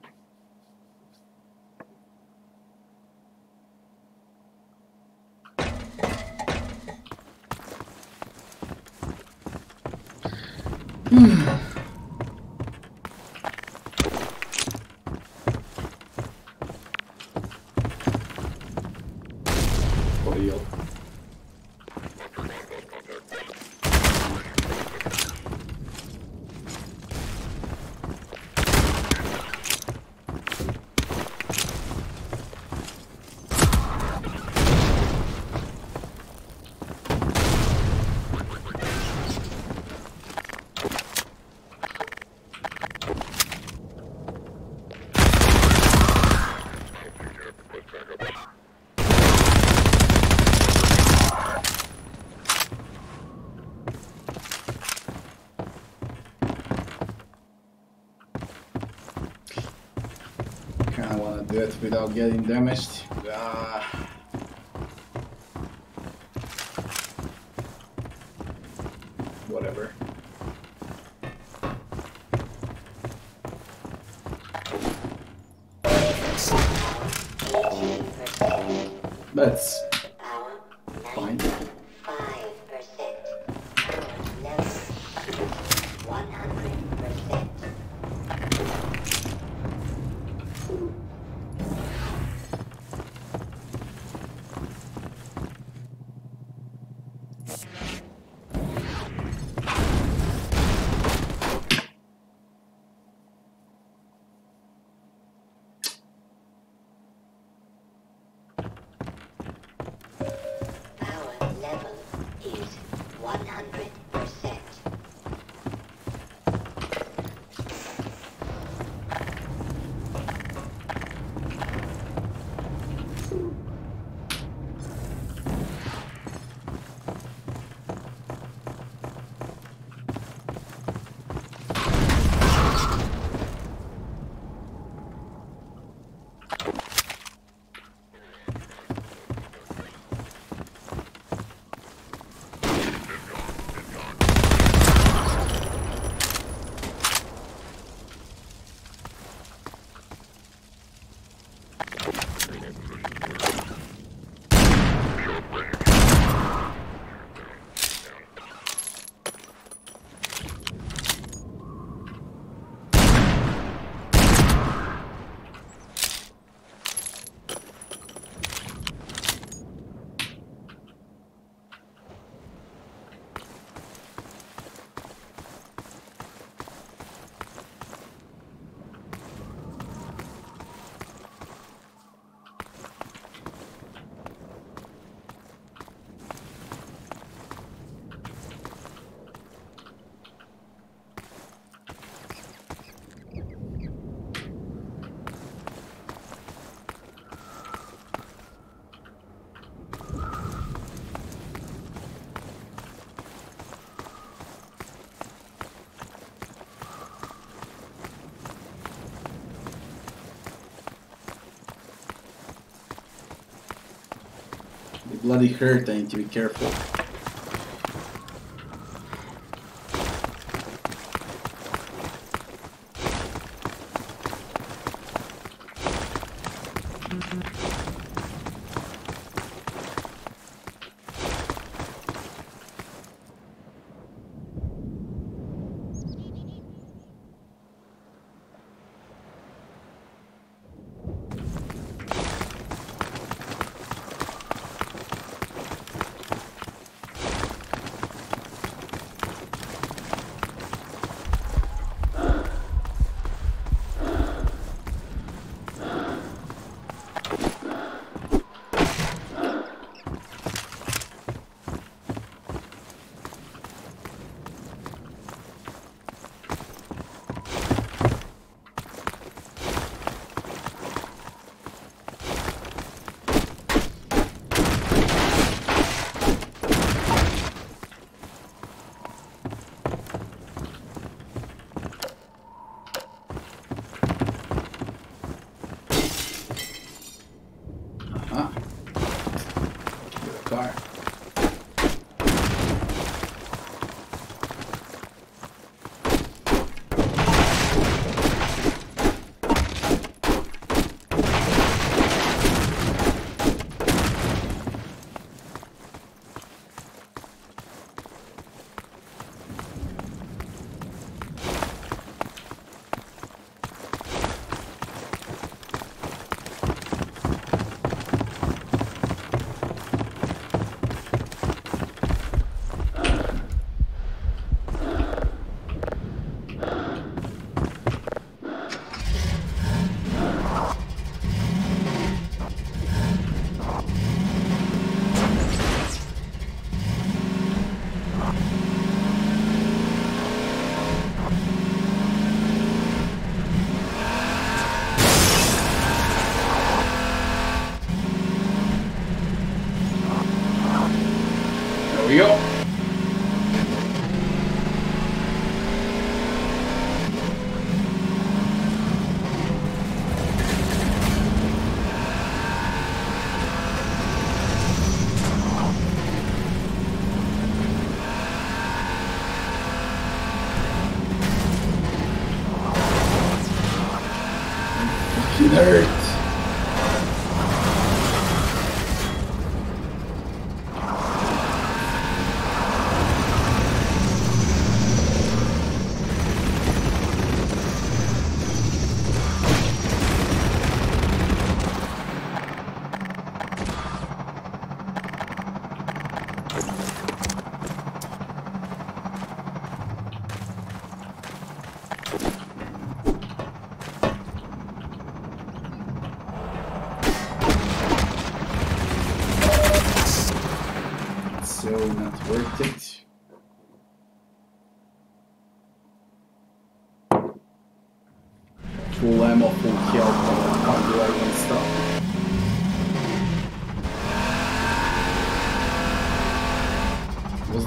Without getting damaged. Uh, whatever. That's fine. bloody hurt. I need to be careful.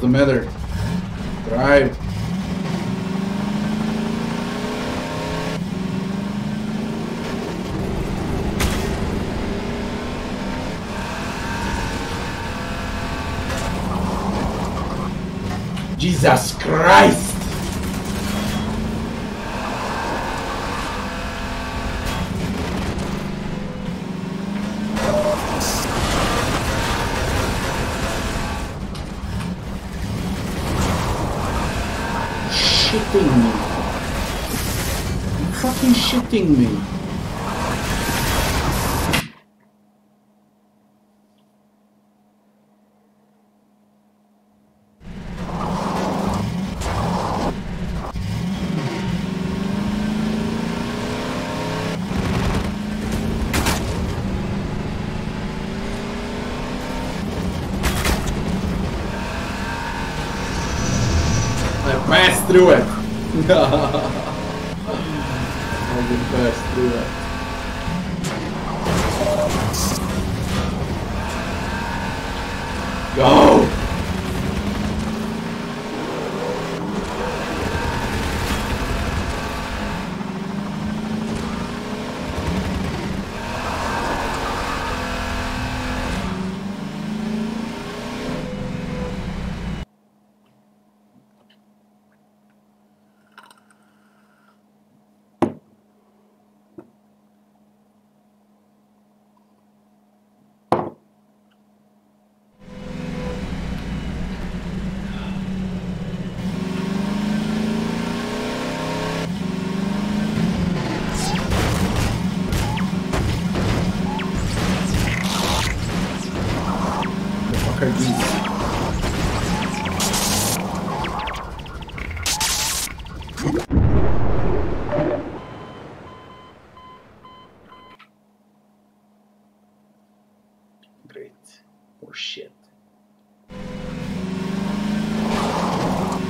Matter. Drive. Jesus Christ. Shitting me. I passed through it.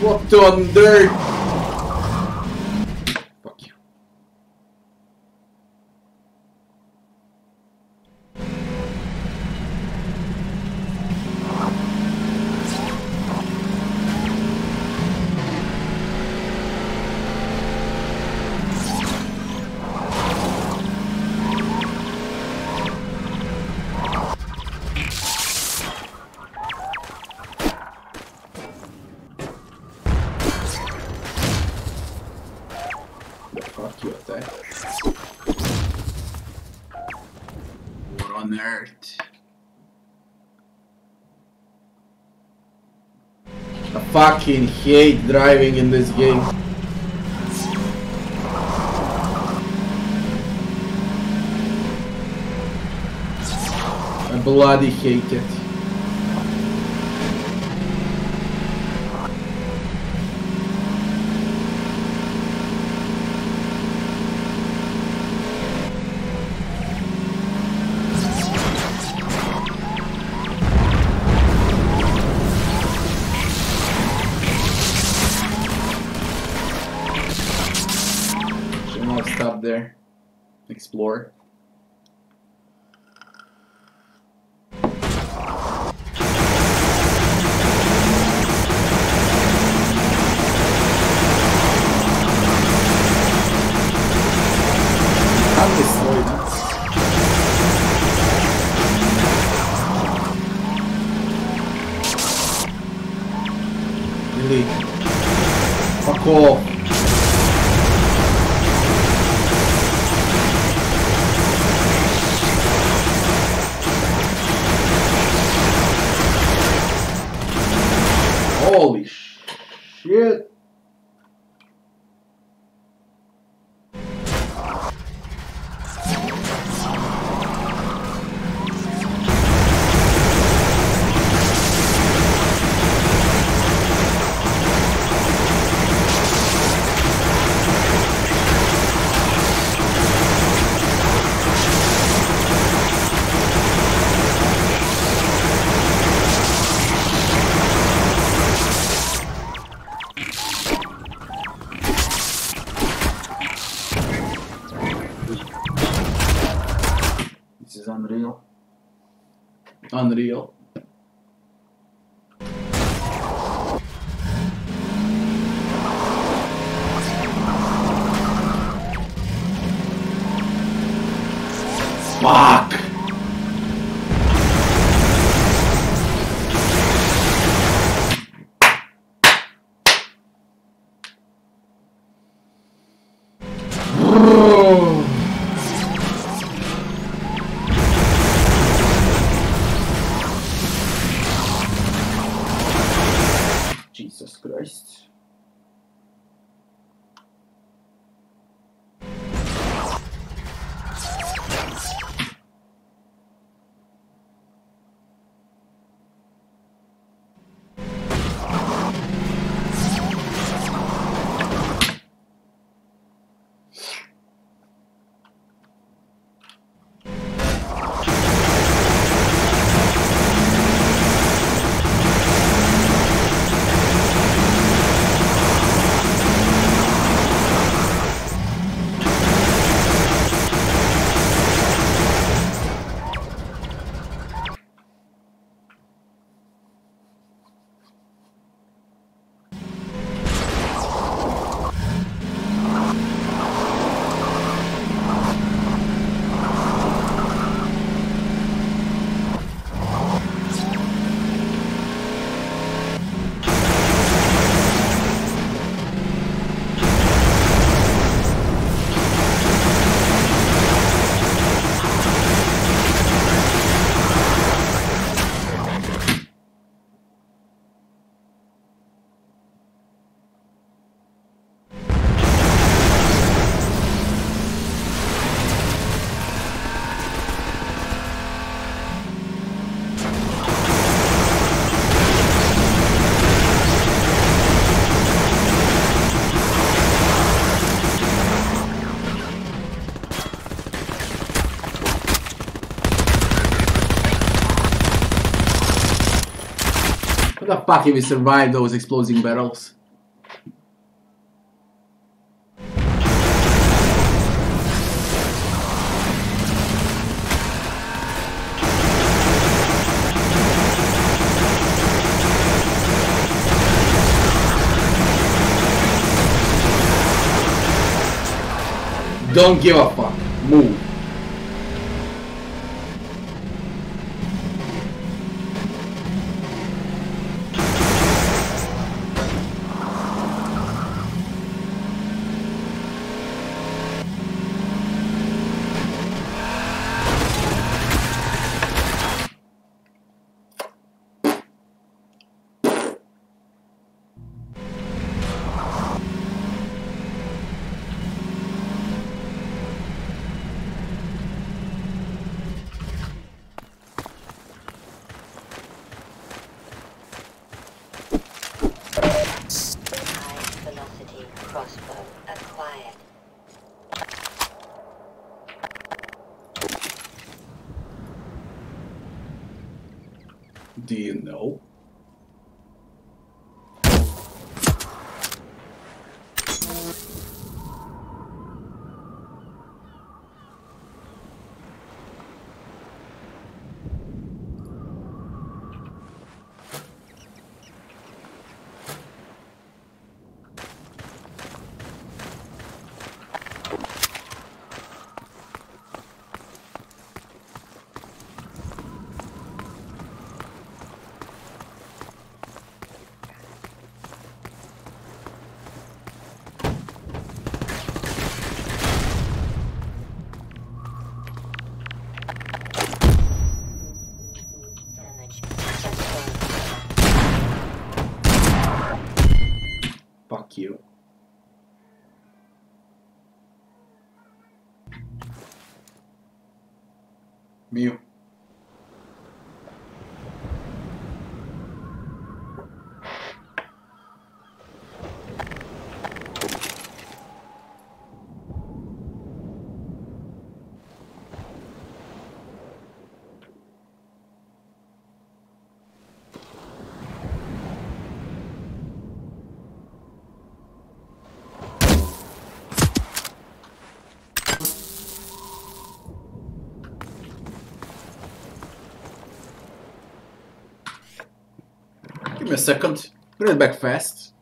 What thunder? Fuck you. I fucking hate driving in this game. I bloody hate it. Explore. Unreal. Fuck. Fuck if we survive those exploding barrels. Don't give a fuck. Move. Do you know? Mute. Give me a second, bring it back fast.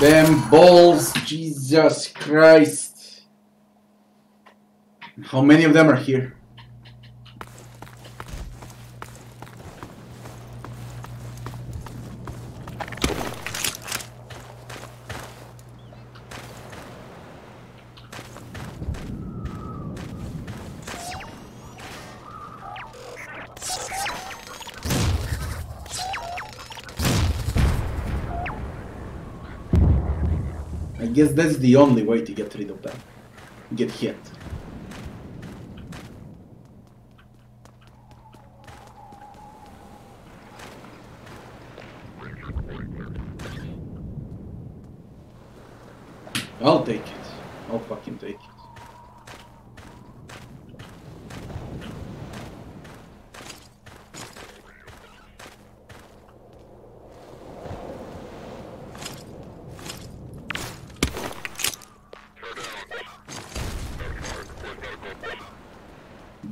Them balls, Jesus Christ. How many of them are here? I guess that's the only way to get rid of them. Get hit. I'll take it. I'll fucking take it.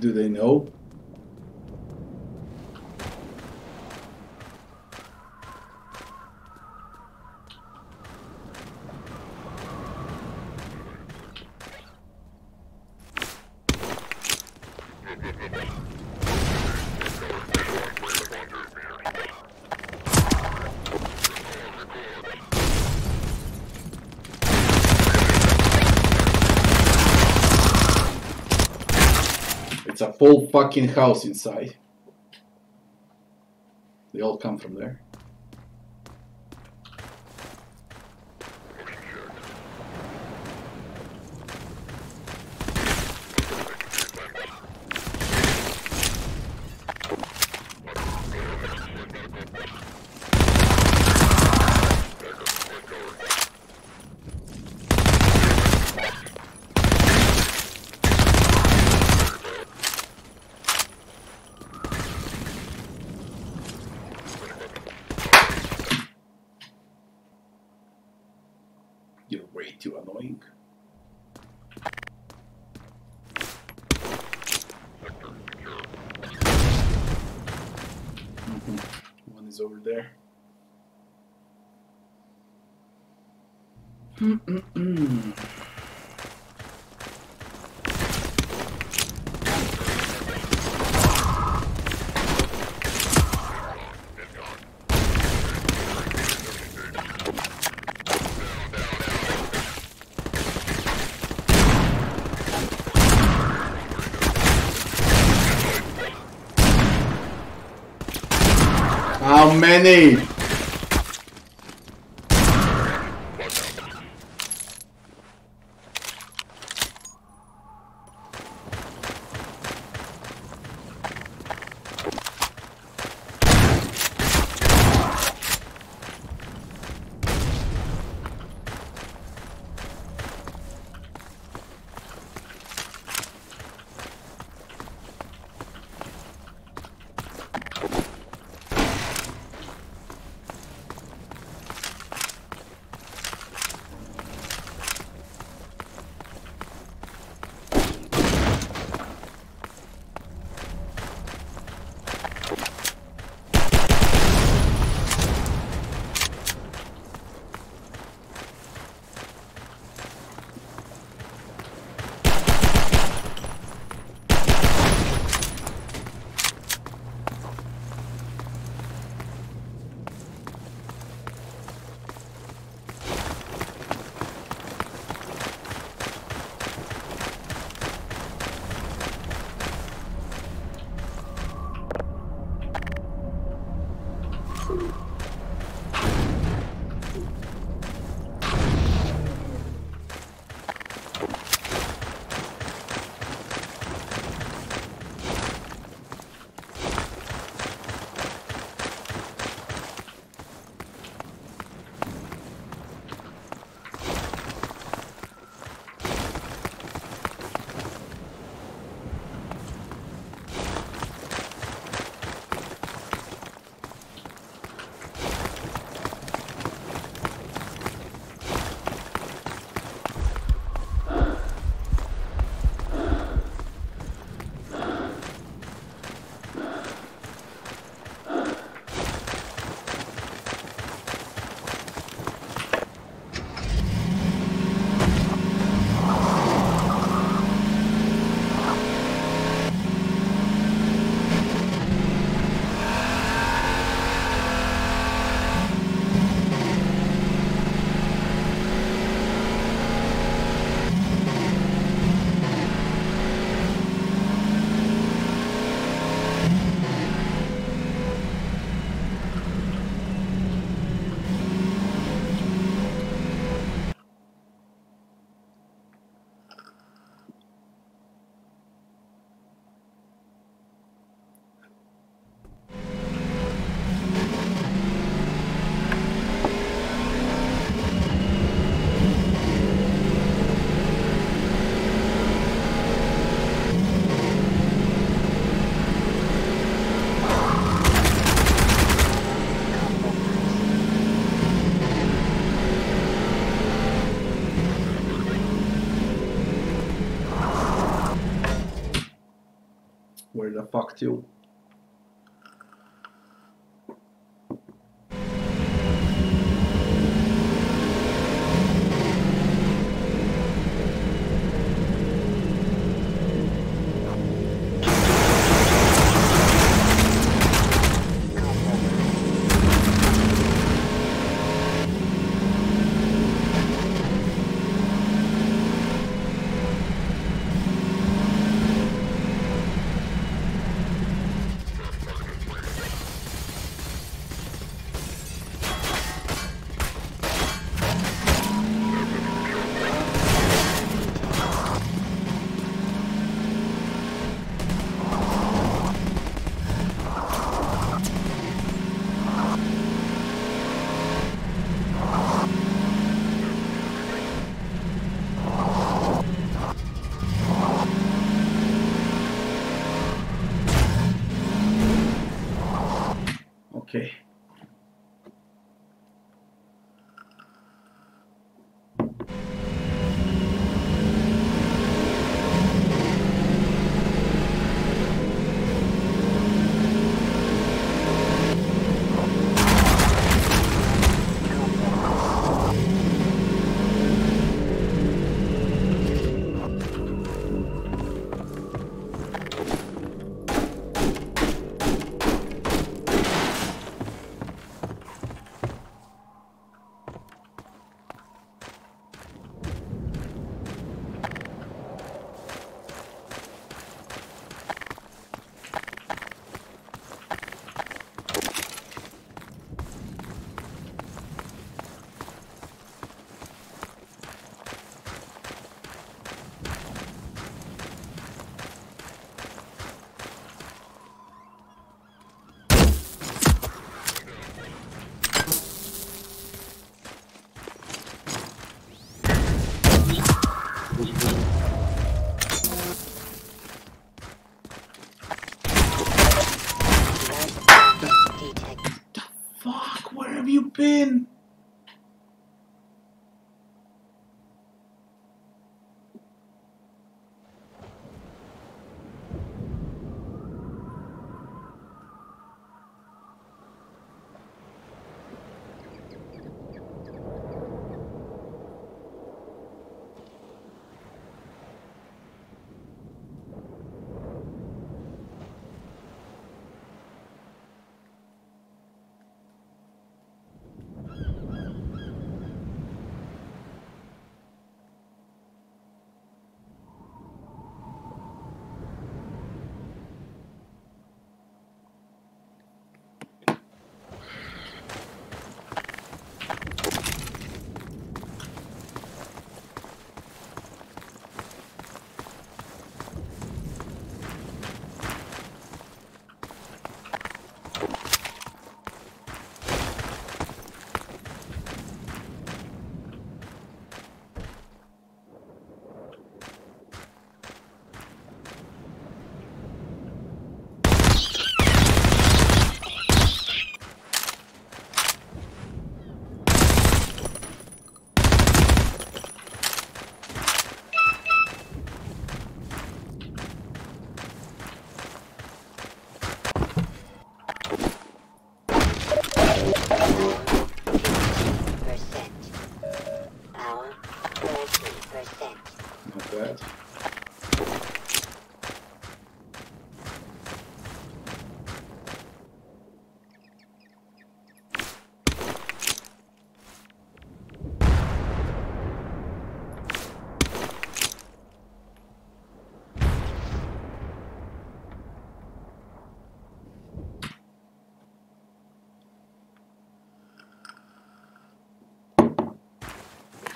Do they know? It's a full fucking house inside. They all come from there. Over there. Mm-mm-mm. How many? where the fuck to.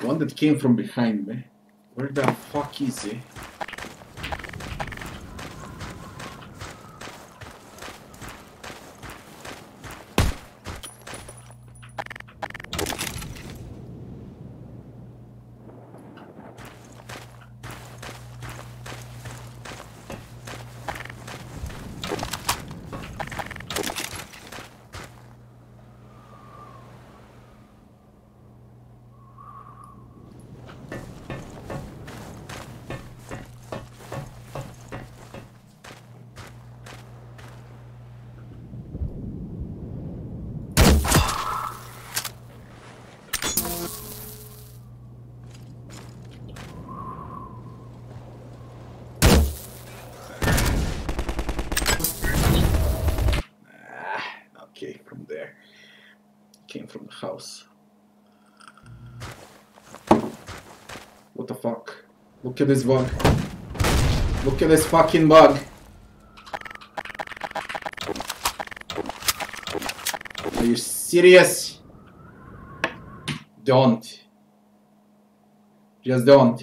One that came from behind me. Where the fuck is he? came from the house. What the fuck? Look at this bug. Look at this fucking bug. Are you serious? Don't. Just don't.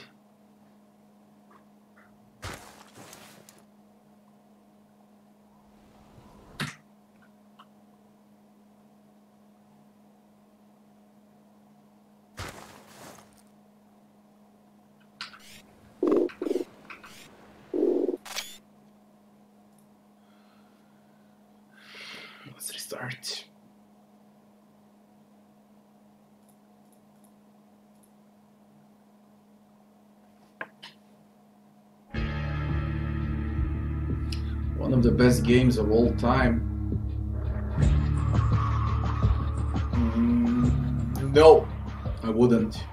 One of the best games of all time. Mm, no, I wouldn't.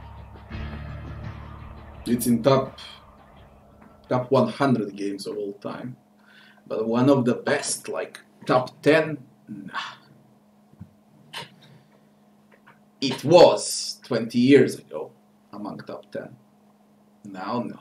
It's in top top one hundred games of all time, but one of the best, like top ten, nah. It was twenty years ago among top ten. Now, no.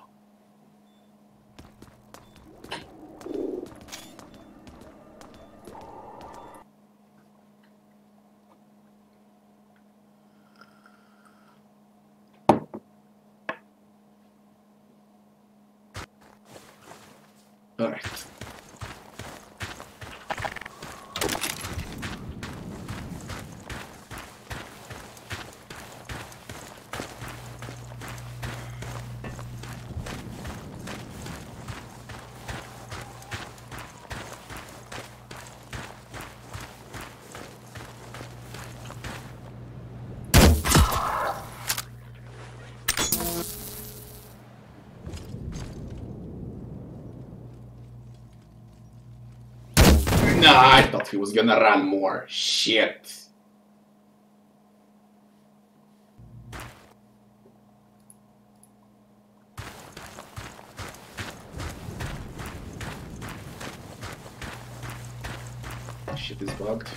Alright. I thought he was gonna run more. Shit. Shit is bugged.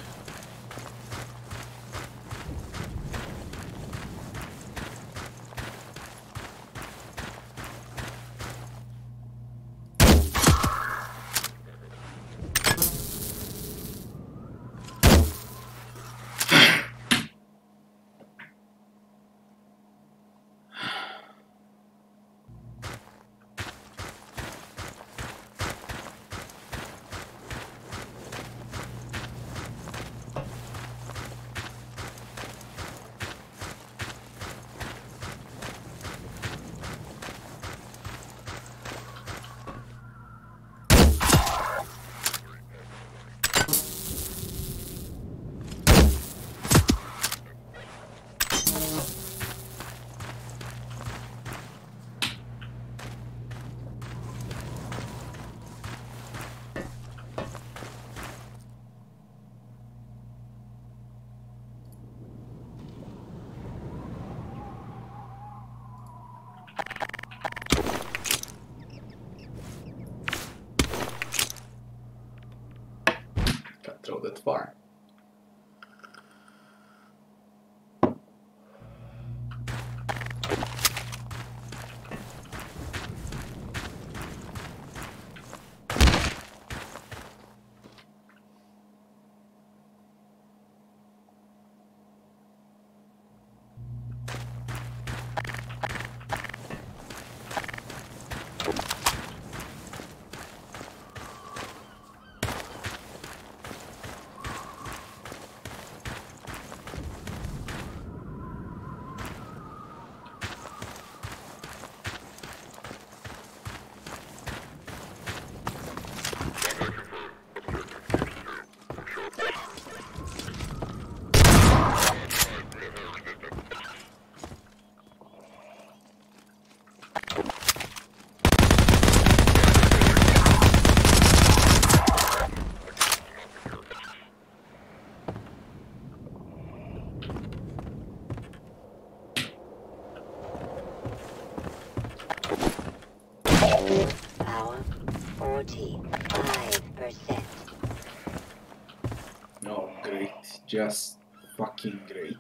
That far. Just fucking great.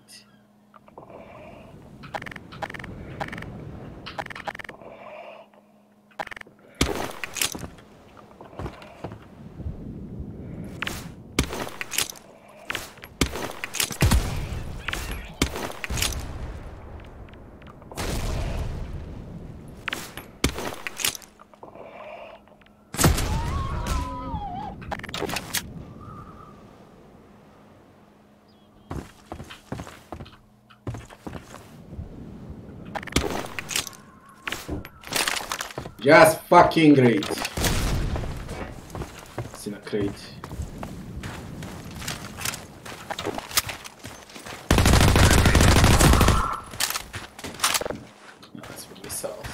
Just fucking great. It's in a crate. That's for missiles.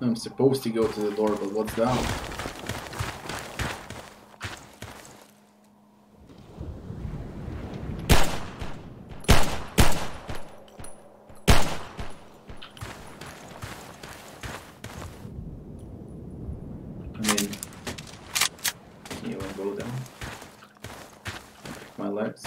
I'm supposed to go to the door, but what's down? I mean, can you go down? I'll break my legs.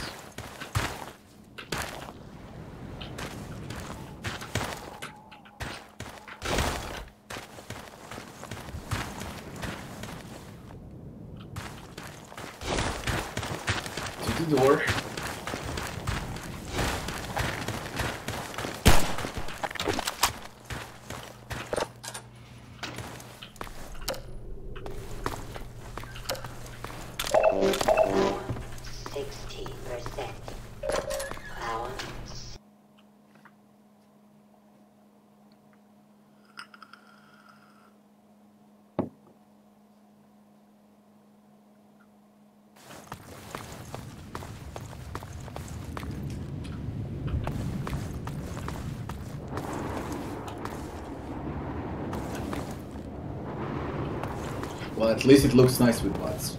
door. Well, at least it looks nice with bots.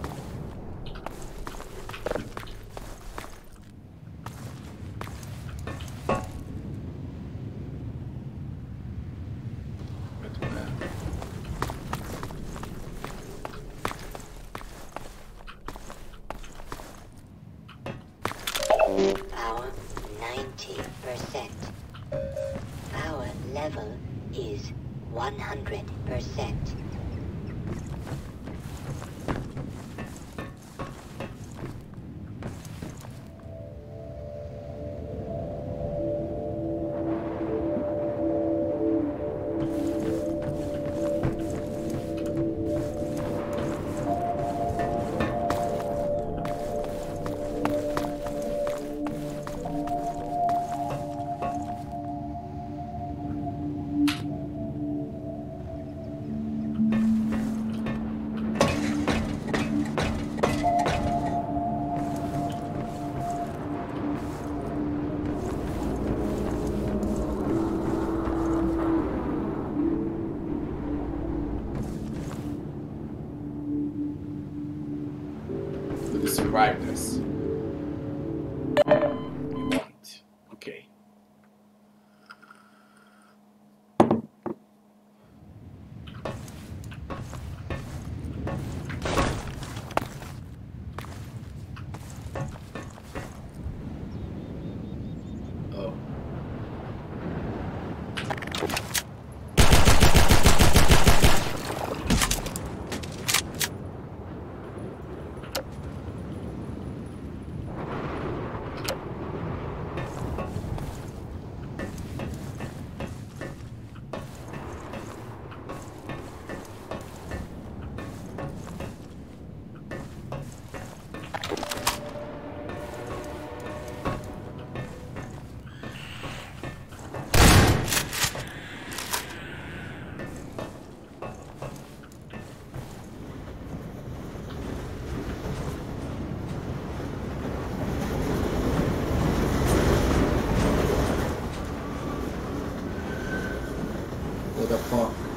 What the fuck?